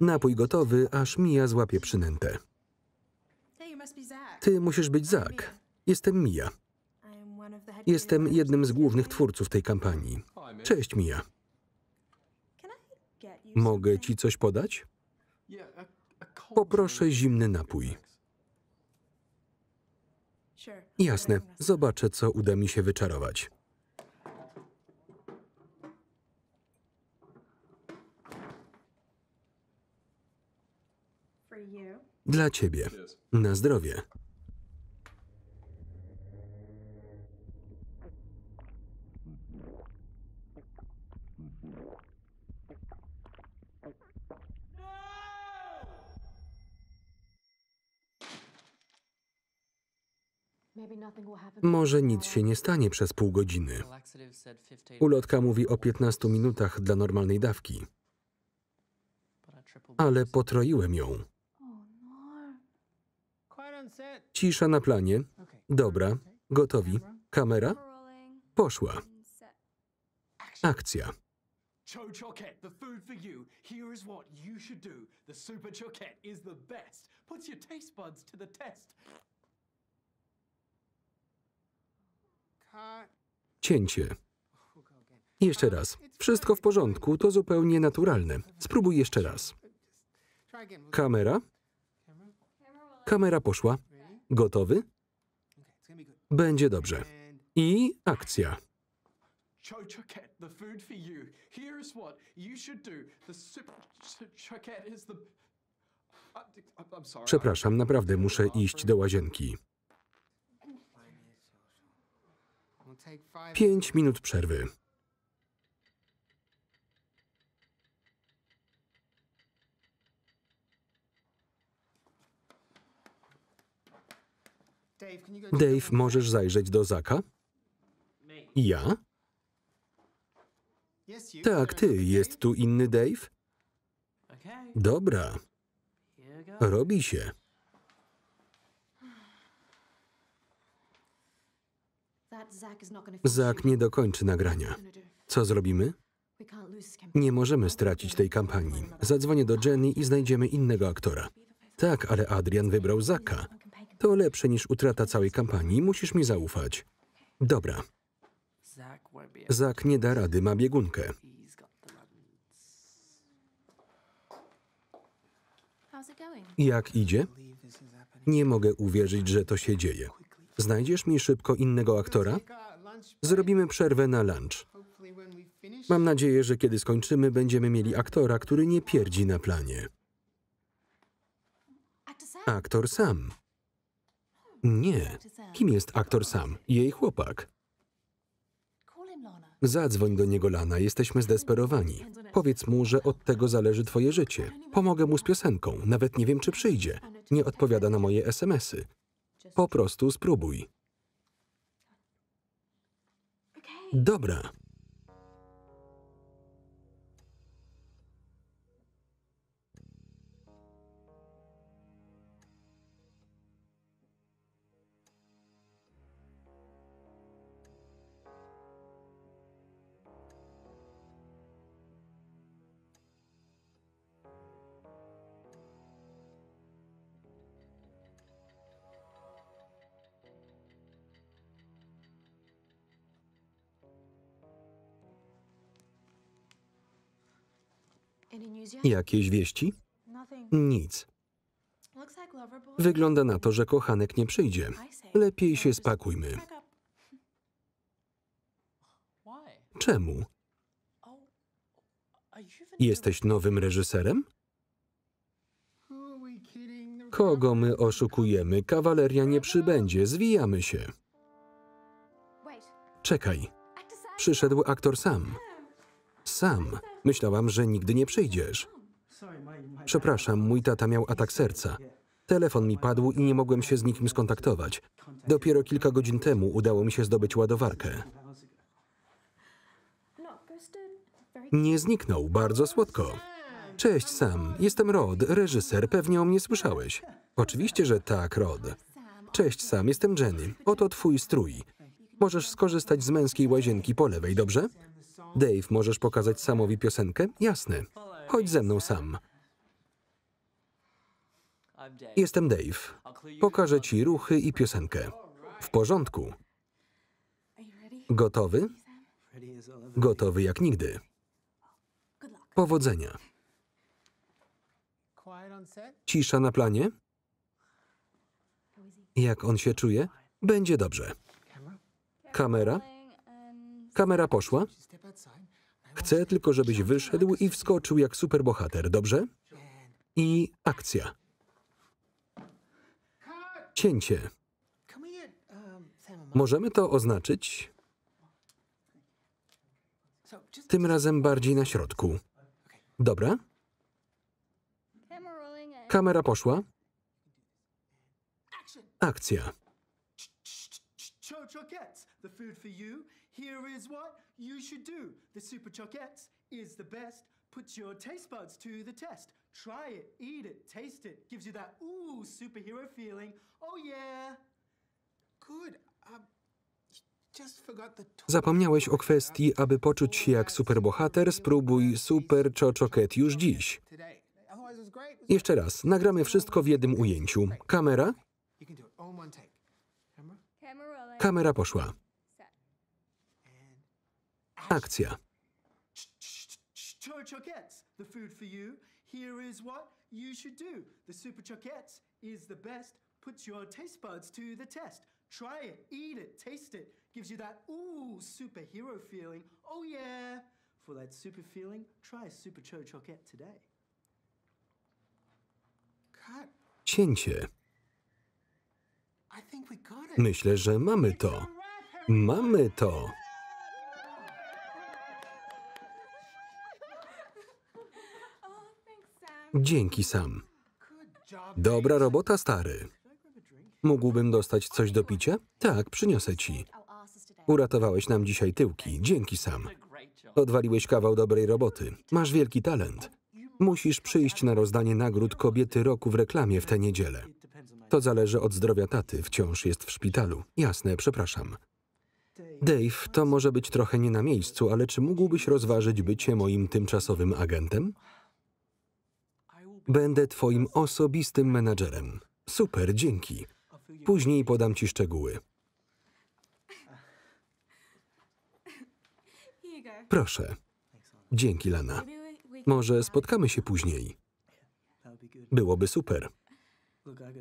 Napój gotowy, aż Mia złapie przynętę. Ty musisz być Zach. Jestem Mia. Jestem jednym z głównych twórców tej kampanii. Cześć, Mia. Mogę ci coś podać? Poproszę zimny napój. Jasne, zobaczę, co uda mi się wyczarować. Dla ciebie. Na zdrowie. Może nic się nie stanie przez pół godziny. Ulotka mówi o piętnastu minutach dla normalnej dawki. Ale potroiłem ją. Cisza na planie. Dobra, gotowi. Kamera? Poszła. Akcja. Cięcie. Jeszcze raz. Wszystko w porządku, to zupełnie naturalne. Spróbuj jeszcze raz. Kamera? Kamera poszła. Gotowy? Będzie dobrze. I akcja. Przepraszam, naprawdę muszę iść do łazienki. Pięć minut przerwy. Dave, możesz zajrzeć do Zaka? Ja? Tak, ty. Jest tu inny Dave? Dobra. Robi się. Zak nie dokończy nagrania. Co zrobimy? Nie możemy stracić tej kampanii. Zadzwonię do Jenny i znajdziemy innego aktora. Tak, ale Adrian wybrał Zaka. To lepsze niż utrata całej kampanii. Musisz mi zaufać. Dobra. Zak nie da rady, ma biegunkę. Jak idzie? Nie mogę uwierzyć, że to się dzieje. Znajdziesz mi szybko innego aktora? Zrobimy przerwę na lunch. Mam nadzieję, że kiedy skończymy, będziemy mieli aktora, który nie pierdzi na planie. Aktor Sam. Nie. Kim jest aktor Sam? Jej chłopak. Zadzwoń do niego, Lana. Jesteśmy zdesperowani. Powiedz mu, że od tego zależy twoje życie. Pomogę mu z piosenką. Nawet nie wiem, czy przyjdzie. Nie odpowiada na moje es em esy. Po prostu spróbuj. Dobra. Jakieś wieści? Nic. Wygląda na to, że kochanek nie przyjdzie. Lepiej się spakujmy. Czemu? Jesteś nowym reżyserem? Kogo my oszukujemy? Kawaleria nie przybędzie. Zwijamy się. Czekaj. Przyszedł aktor Sam. Sam. Myślałam, że nigdy nie przyjdziesz. Przepraszam, mój tata miał atak serca. Telefon mi padł i nie mogłem się z nikim skontaktować. Dopiero kilka godzin temu udało mi się zdobyć ładowarkę. Nie zniknął, bardzo słodko. Cześć, Sam. Jestem Rod, reżyser. Pewnie o mnie słyszałeś. Oczywiście, że tak, Rod. Cześć, Sam. Jestem Jenny. Oto twój strój. Możesz skorzystać z męskiej łazienki po lewej, dobrze? Dave, możesz pokazać Samowi piosenkę? Jasne. Chodź ze mną, Sam. Jestem Dave. Pokażę ci ruchy i piosenkę. W porządku. Gotowy? Gotowy jak nigdy. Powodzenia. Cisza na planie? Jak on się czuje? Będzie dobrze. Kamera? Kamera poszła? Chcę tylko, żebyś wyszedł i wskoczył jak superbohater, dobrze? I akcja. Cięcie. Możemy to oznaczyć? Tym razem bardziej na środku. Dobra? Kamera poszła? Akcja. Here is what you should do. The Super Chocolates is the best. Puts your taste buds to the test. Try it, eat it, taste it. Gives you that ooh superhero feeling. Oh yeah. Good. Um, just forgot the. Zapomniałeś o kwestii, aby poczuć się jak superbohater. Spróbuj Super Choc Chocolates już dziś. Jeszcze raz. Nagramy wszystko w jednym ujęciu. Kamera? Kamera poszła. Akcja. Try it, eat it, taste it. Gives you that ooh superhero feeling. Oh yeah! For that super feeling, try a Super Choc Chocolate today. God. Cięcie. Myślę, że mamy to. Mamy to. Dzięki, Sam. Dobra robota, stary. Mógłbym dostać coś do picia? Tak, przyniosę ci. Uratowałeś nam dzisiaj tyłki. Dzięki, Sam. Odwaliłeś kawał dobrej roboty. Masz wielki talent. Musisz przyjść na rozdanie nagród Kobiety Roku w reklamie w tę niedzielę. To zależy od zdrowia taty. Wciąż jest w szpitalu. Jasne, przepraszam. Dave, to może być trochę nie na miejscu, ale czy mógłbyś rozważyć bycie moim tymczasowym agentem? Będę twoim osobistym menadżerem. Super, dzięki. Później podam ci szczegóły. Proszę. Dzięki, Lana. Może spotkamy się później. Byłoby super.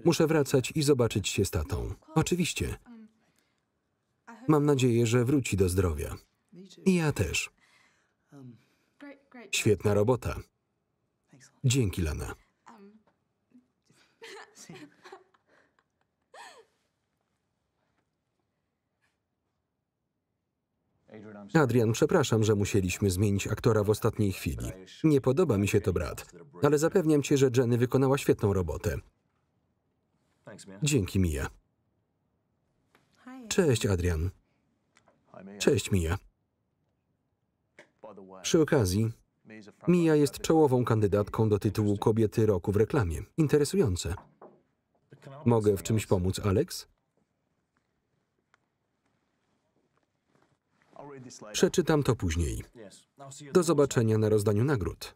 Muszę wracać i zobaczyć się z tatą. Oczywiście. Mam nadzieję, że wróci do zdrowia. I ja też. Świetna robota. Dzięki, Lana. Adrian, przepraszam, że musieliśmy zmienić aktora w ostatniej chwili. Nie podoba mi się to, brat, ale zapewniam cię, że Jenny wykonała świetną robotę. Dzięki, Mia. Cześć, Adrian. Cześć, Mia. Przy okazji, Mia jest czołową kandydatką do tytułu Kobiety Roku w reklamie. Interesujące. Mogę w czymś pomóc, Alex? Przeczytam to później. Do zobaczenia na rozdaniu nagród.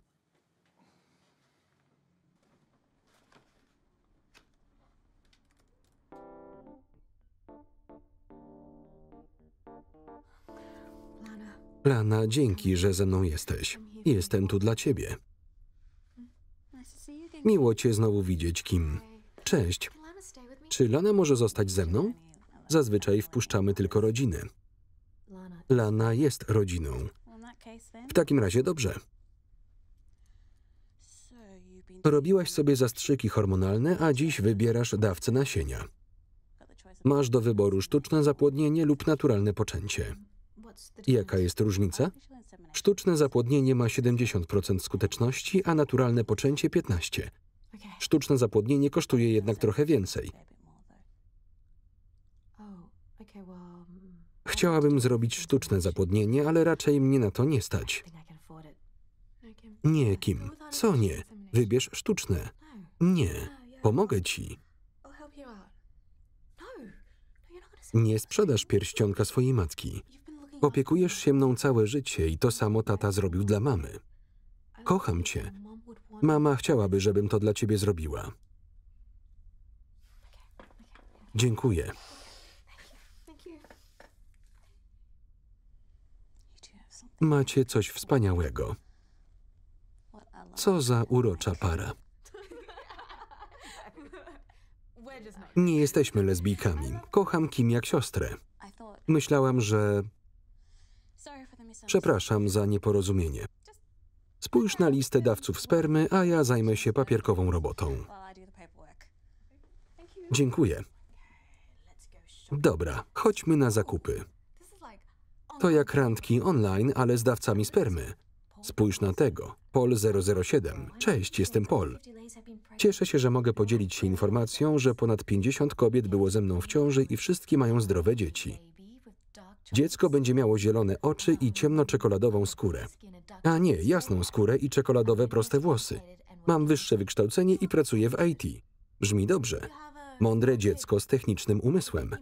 Lana, dzięki, że ze mną jesteś. Jestem tu dla ciebie. Miło cię znowu widzieć, Kim. Cześć. Czy Lana może zostać ze mną? Zazwyczaj wpuszczamy tylko rodziny. Lana jest rodziną. W takim razie dobrze. Robiłaś sobie zastrzyki hormonalne, a dziś wybierasz dawcę nasienia. Masz do wyboru sztuczne zapłodnienie lub naturalne poczęcie. Jaka jest różnica? Sztuczne zapłodnienie ma siedemdziesiąt procent skuteczności, a naturalne poczęcie piętnaście procent. Sztuczne zapłodnienie kosztuje jednak trochę więcej. Chciałabym zrobić sztuczne zapłodnienie, ale raczej mnie na to nie stać. Nie, Kim. Co nie? Wybierz sztuczne. Nie. Pomogę ci. Nie sprzedasz pierścionka swojej matki. Opiekujesz się mną całe życie i to samo tata zrobił dla mamy. Kocham cię. Mama chciałaby, żebym to dla ciebie zrobiła. Dziękuję. Macie coś wspaniałego. Co za urocza para. Nie jesteśmy lesbijkami. Kocham Kim jak siostrę. Myślałam, że... Przepraszam za nieporozumienie. Spójrz na listę dawców spermy, a ja zajmę się papierkową robotą. Dziękuję. Dobra, chodźmy na zakupy. To jak randki online, ale z dawcami spermy. Spójrz na tego. Paul zero zero siedem. Cześć, jestem Paul. Cieszę się, że mogę podzielić się informacją, że ponad pięćdziesiąt kobiet było ze mną w ciąży i wszystkie mają zdrowe dzieci. Dziecko będzie miało zielone oczy i ciemnoczekoladową skórę. A nie, jasną skórę i czekoladowe proste włosy. Mam wyższe wykształcenie i pracuję w I T. Brzmi dobrze. Mądre dziecko z technicznym umysłem.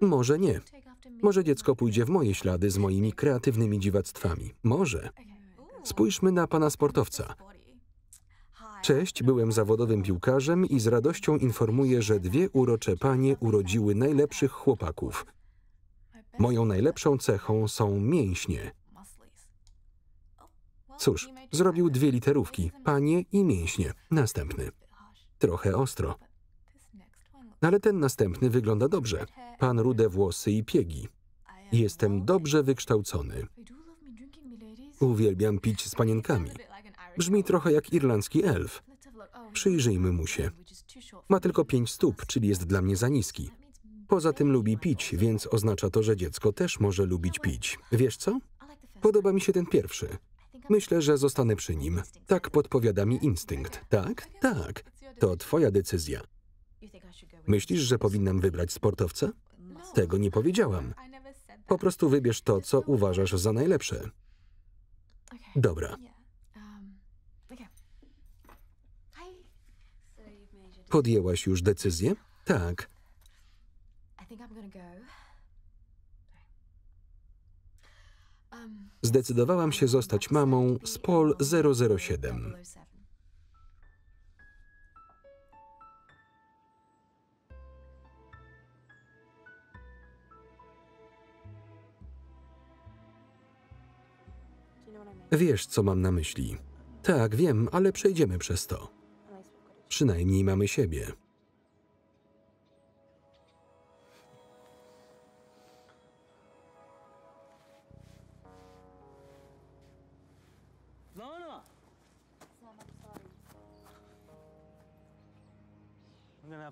Może nie. Może dziecko pójdzie w moje ślady z moimi kreatywnymi dziwactwami. Może. Spójrzmy na pana sportowca. Cześć, byłem zawodowym piłkarzem i z radością informuję, że dwie urocze panie urodziły najlepszych chłopaków. Moją najlepszą cechą są mięśnie. Cóż, zrobił dwie literówki, panie i mięśnie. Następny. Trochę ostro. ale ten następny wygląda dobrze. Pan rude włosy i piegi. Jestem dobrze wykształcony. Uwielbiam pić z panienkami. Brzmi trochę jak irlandzki elf. Przyjrzyjmy mu się. Ma tylko pięć stóp, czyli jest dla mnie za niski. Poza tym lubi pić, więc oznacza to, że dziecko też może lubić pić. Wiesz co? Podoba mi się ten pierwszy. Myślę, że zostanę przy nim. Tak podpowiada mi instynkt. Tak? Tak. To twoja decyzja. Myślisz, że powinnam wybrać sportowca? Tego nie powiedziałam. Po prostu wybierz to, co uważasz za najlepsze. Dobra. Podjęłaś już decyzję? Tak. Zdecydowałam się zostać mamą z Paul zero zero siedem. Wiesz, co mam na myśli. Tak, wiem, ale przejdziemy przez to. Przynajmniej mamy siebie.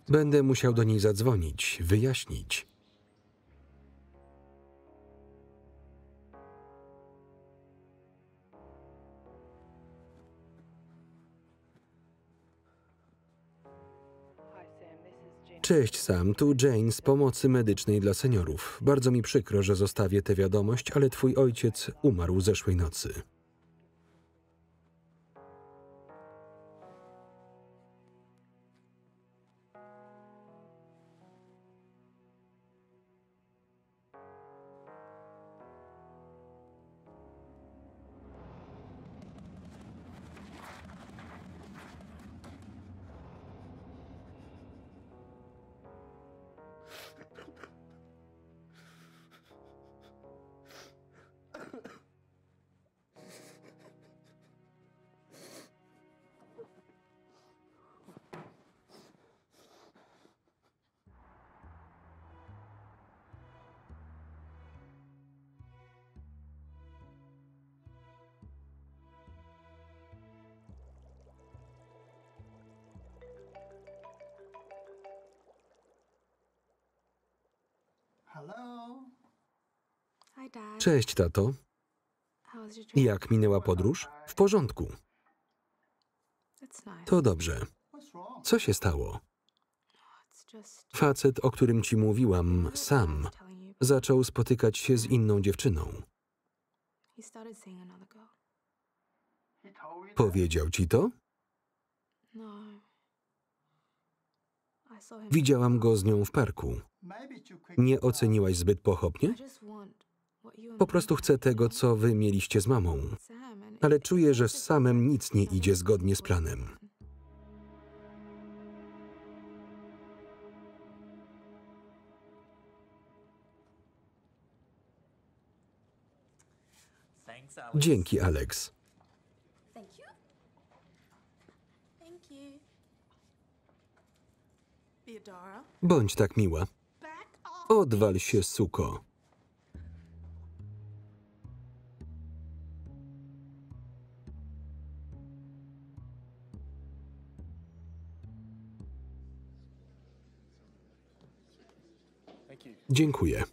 Będę musiał do niej zadzwonić, wyjaśnić. Cześć Sam, tu Jane z pomocy medycznej dla seniorów. Bardzo mi przykro, że zostawię tę wiadomość, ale twój ojciec umarł zeszłej nocy. Cześć, tato. Jak minęła podróż? W porządku. To dobrze. Co się stało? Facet, o którym ci mówiłam, Sam, zaczął spotykać się z inną dziewczyną. Powiedział ci to? Widziałam go z nią w parku. Nie oceniłaś zbyt pochopnie? Po prostu chcę tego, co wy mieliście z mamą. Ale czuję, że z Samem nic nie idzie zgodnie z planem. Dzięki, Alex. Bądź tak miła. Odwal się, suko. Dziękuję.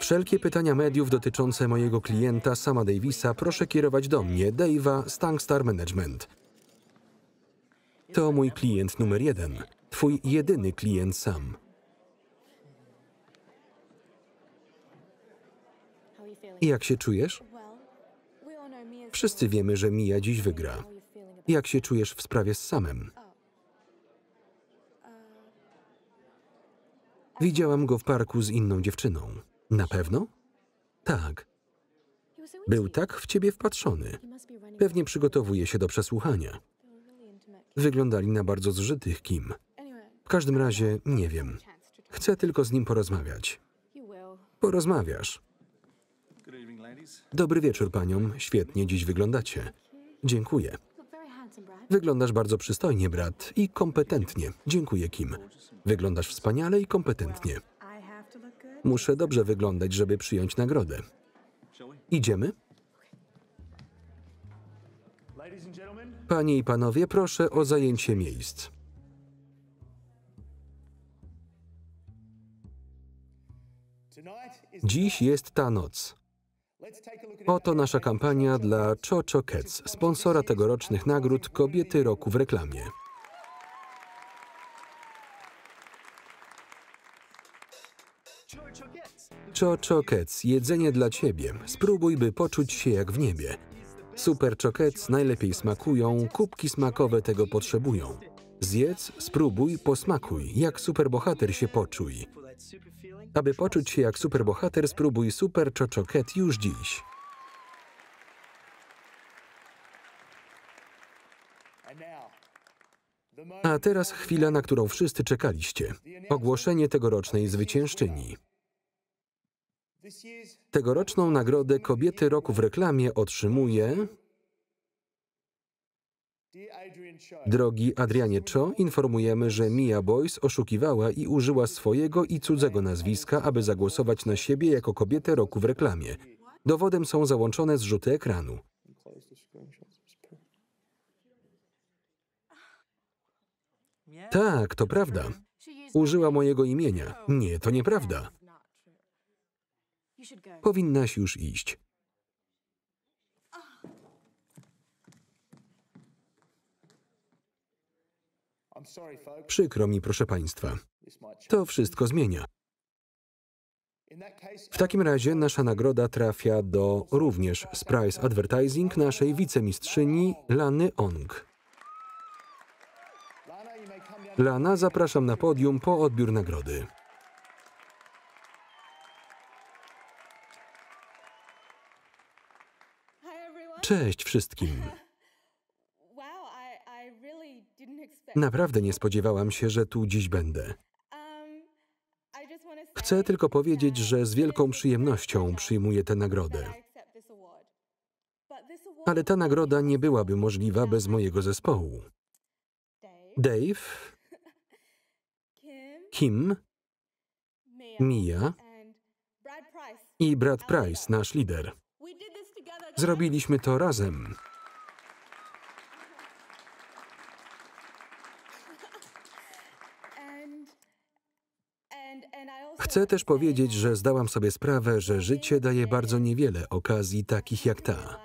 Wszelkie pytania mediów dotyczące mojego klienta Sama Davisa proszę kierować do mnie, Dave'a z Tankstar Management. To mój klient numer jeden. Twój jedyny klient Sam. Jak się czujesz? Wszyscy wiemy, że Mia dziś wygra. Jak się czujesz w sprawie z Samem? Widziałam go w parku z inną dziewczyną. Na pewno? Tak. Był tak w ciebie wpatrzony. Pewnie przygotowuje się do przesłuchania. Wyglądali na bardzo zżytych, Kim. W każdym razie, nie wiem. Chcę tylko z nim porozmawiać. Porozmawiasz. Dobry wieczór paniom. Świetnie dziś wyglądacie. Dziękuję. Wyglądasz bardzo przystojnie, Brad, i kompetentnie. Dziękuję, Kim. Wyglądasz wspaniale i kompetentnie. Muszę dobrze wyglądać, żeby przyjąć nagrodę. Idziemy? Panie i panowie, proszę o zajęcie miejsc. Dziś jest ta noc. Oto nasza kampania dla Cho Cho Cats, sponsora tegorocznych nagród Kobiety Roku w reklamie. Cho Cho Cats, jedzenie dla ciebie. Spróbuj, by poczuć się jak w niebie. Super Choc Chocolates najlepiej smakują, kubki smakowe tego potrzebują. Zjedz, spróbuj, posmakuj, jak superbohater się poczuj. Aby poczuć się jak superbohater, spróbuj Super Choc Chocolates już dziś. A teraz chwila, na którą wszyscy czekaliście. Ogłoszenie tegorocznej zwyciężczyni. Tegoroczną nagrodę Kobiety Roku w reklamie otrzymuje... Drogi Adrianie Cho, informujemy, że Mia Boyce oszukiwała i użyła swojego i cudzego nazwiska, aby zagłosować na siebie jako Kobietę Roku w reklamie. Dowodem są załączone zrzuty ekranu. Tak, to prawda. Użyła mojego imienia. Nie, to nieprawda. Powinnaś już iść. Przykro mi, proszę państwa. To wszystko zmienia. W takim razie nasza nagroda trafia do również z Price Advertising naszej wicemistrzyni Lany Ong. Lana, zapraszam na podium po odbiór nagrody. Cześć wszystkim. Naprawdę nie spodziewałam się, że tu dziś będę. Chcę tylko powiedzieć, że z wielką przyjemnością przyjmuję tę nagrodę. Ale ta nagroda nie byłaby możliwa bez mojego zespołu. Dave, Kim, Mia i Brad Price, nasz lider. Zrobiliśmy to razem. Chcę też powiedzieć, że zdałam sobie sprawę, że życie daje bardzo niewiele okazji takich jak ta.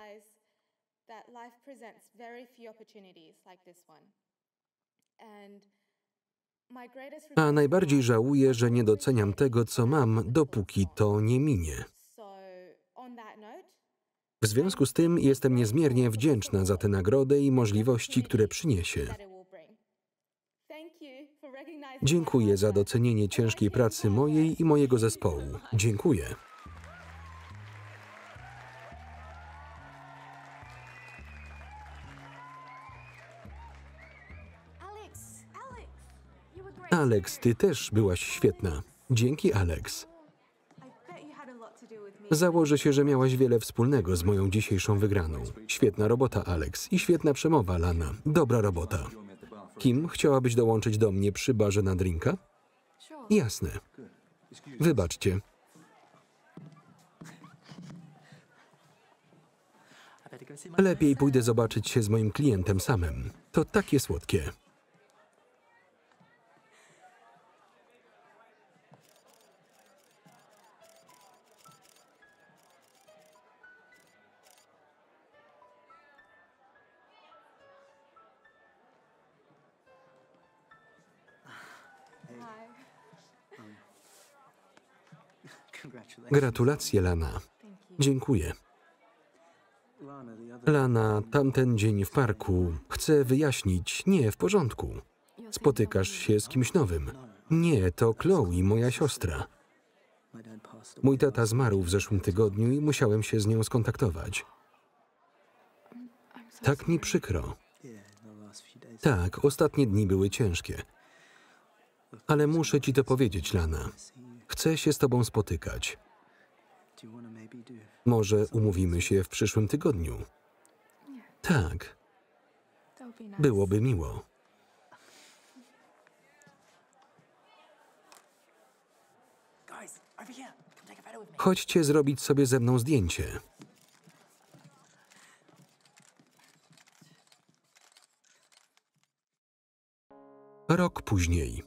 A najbardziej żałuję, że nie doceniam tego, co mam, dopóki to nie minie. W związku z tym jestem niezmiernie wdzięczna za tę nagrodę i możliwości, które przyniesie. Dziękuję za docenienie ciężkiej pracy mojej i mojego zespołu. Dziękuję. Alex, ty też byłaś świetna. Dzięki, Alex. Założę się, że miałaś wiele wspólnego z moją dzisiejszą wygraną. Świetna robota, Alex. I świetna przemowa, Lana. Dobra robota. Kim, chciałabyś dołączyć do mnie przy barze na drinka? Jasne. Wybaczcie. Lepiej pójdę zobaczyć się z moim klientem samym. To takie słodkie. Gratulacje, Lana. Dziękuję. Lana, tamten dzień w parku. Chcę wyjaśnić. Nie, w porządku. Spotykasz się z kimś nowym. Nie, to Chloe, moja siostra. Mój tata zmarł w zeszłym tygodniu i musiałem się z nią skontaktować. Tak mi przykro. Tak, ostatnie dni były ciężkie. Ale muszę ci to powiedzieć, Lana. Chcę się z tobą spotykać. Może umówimy się w przyszłym tygodniu? Tak. Byłoby miło. Chodźcie zrobić sobie ze mną zdjęcie. Rok później.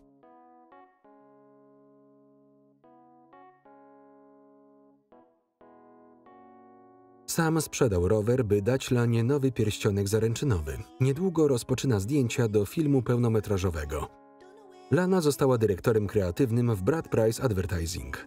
Sam sprzedał rower, by dać Lanie nowy pierścionek zaręczynowy. Niedługo rozpoczyna zdjęcia do filmu pełnometrażowego. Lana została dyrektorem kreatywnym w Brad Price Advertising.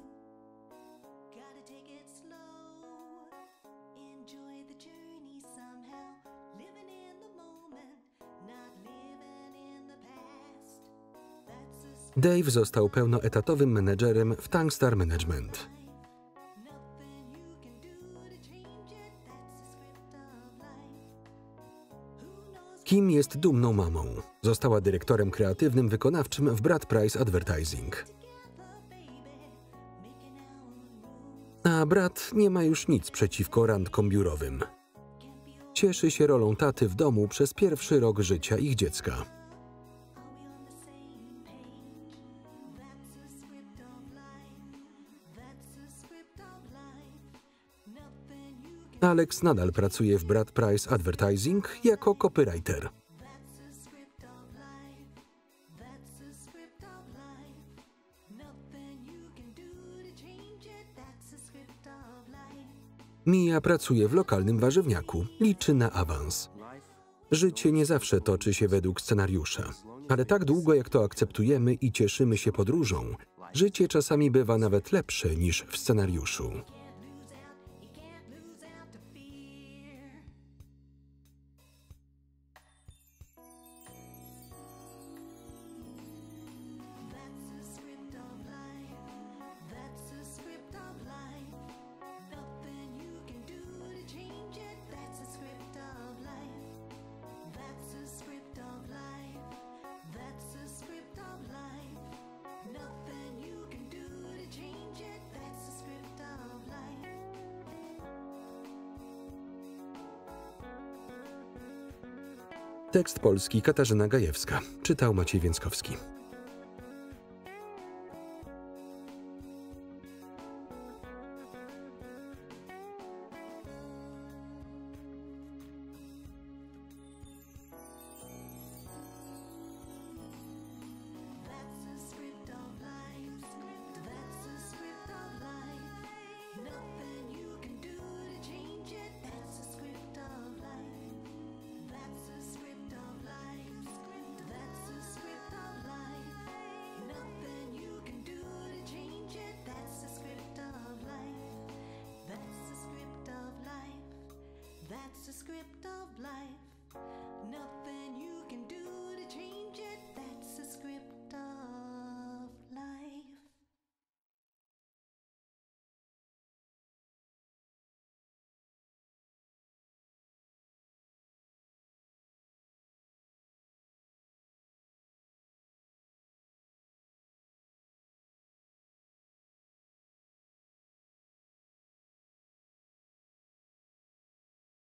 Dave został pełnoetatowym menedżerem w Tankstar Management. Kim jest dumną mamą. Została dyrektorem kreatywnym wykonawczym w Brad Price Advertising. A brat nie ma już nic przeciwko randkom biurowym. Cieszy się rolą taty w domu przez pierwszy rok życia ich dziecka. Alex nadal pracuje w Brad Price Advertising jako copywriter. Mia pracuje w lokalnym warzywniaku, liczy na awans. Życie nie zawsze toczy się według scenariusza, ale tak długo jak to akceptujemy i cieszymy się podróżą, życie czasami bywa nawet lepsze niż w scenariuszu. Tekst polski Katarzyna Gajewska. Czytał Maciej Więckowski.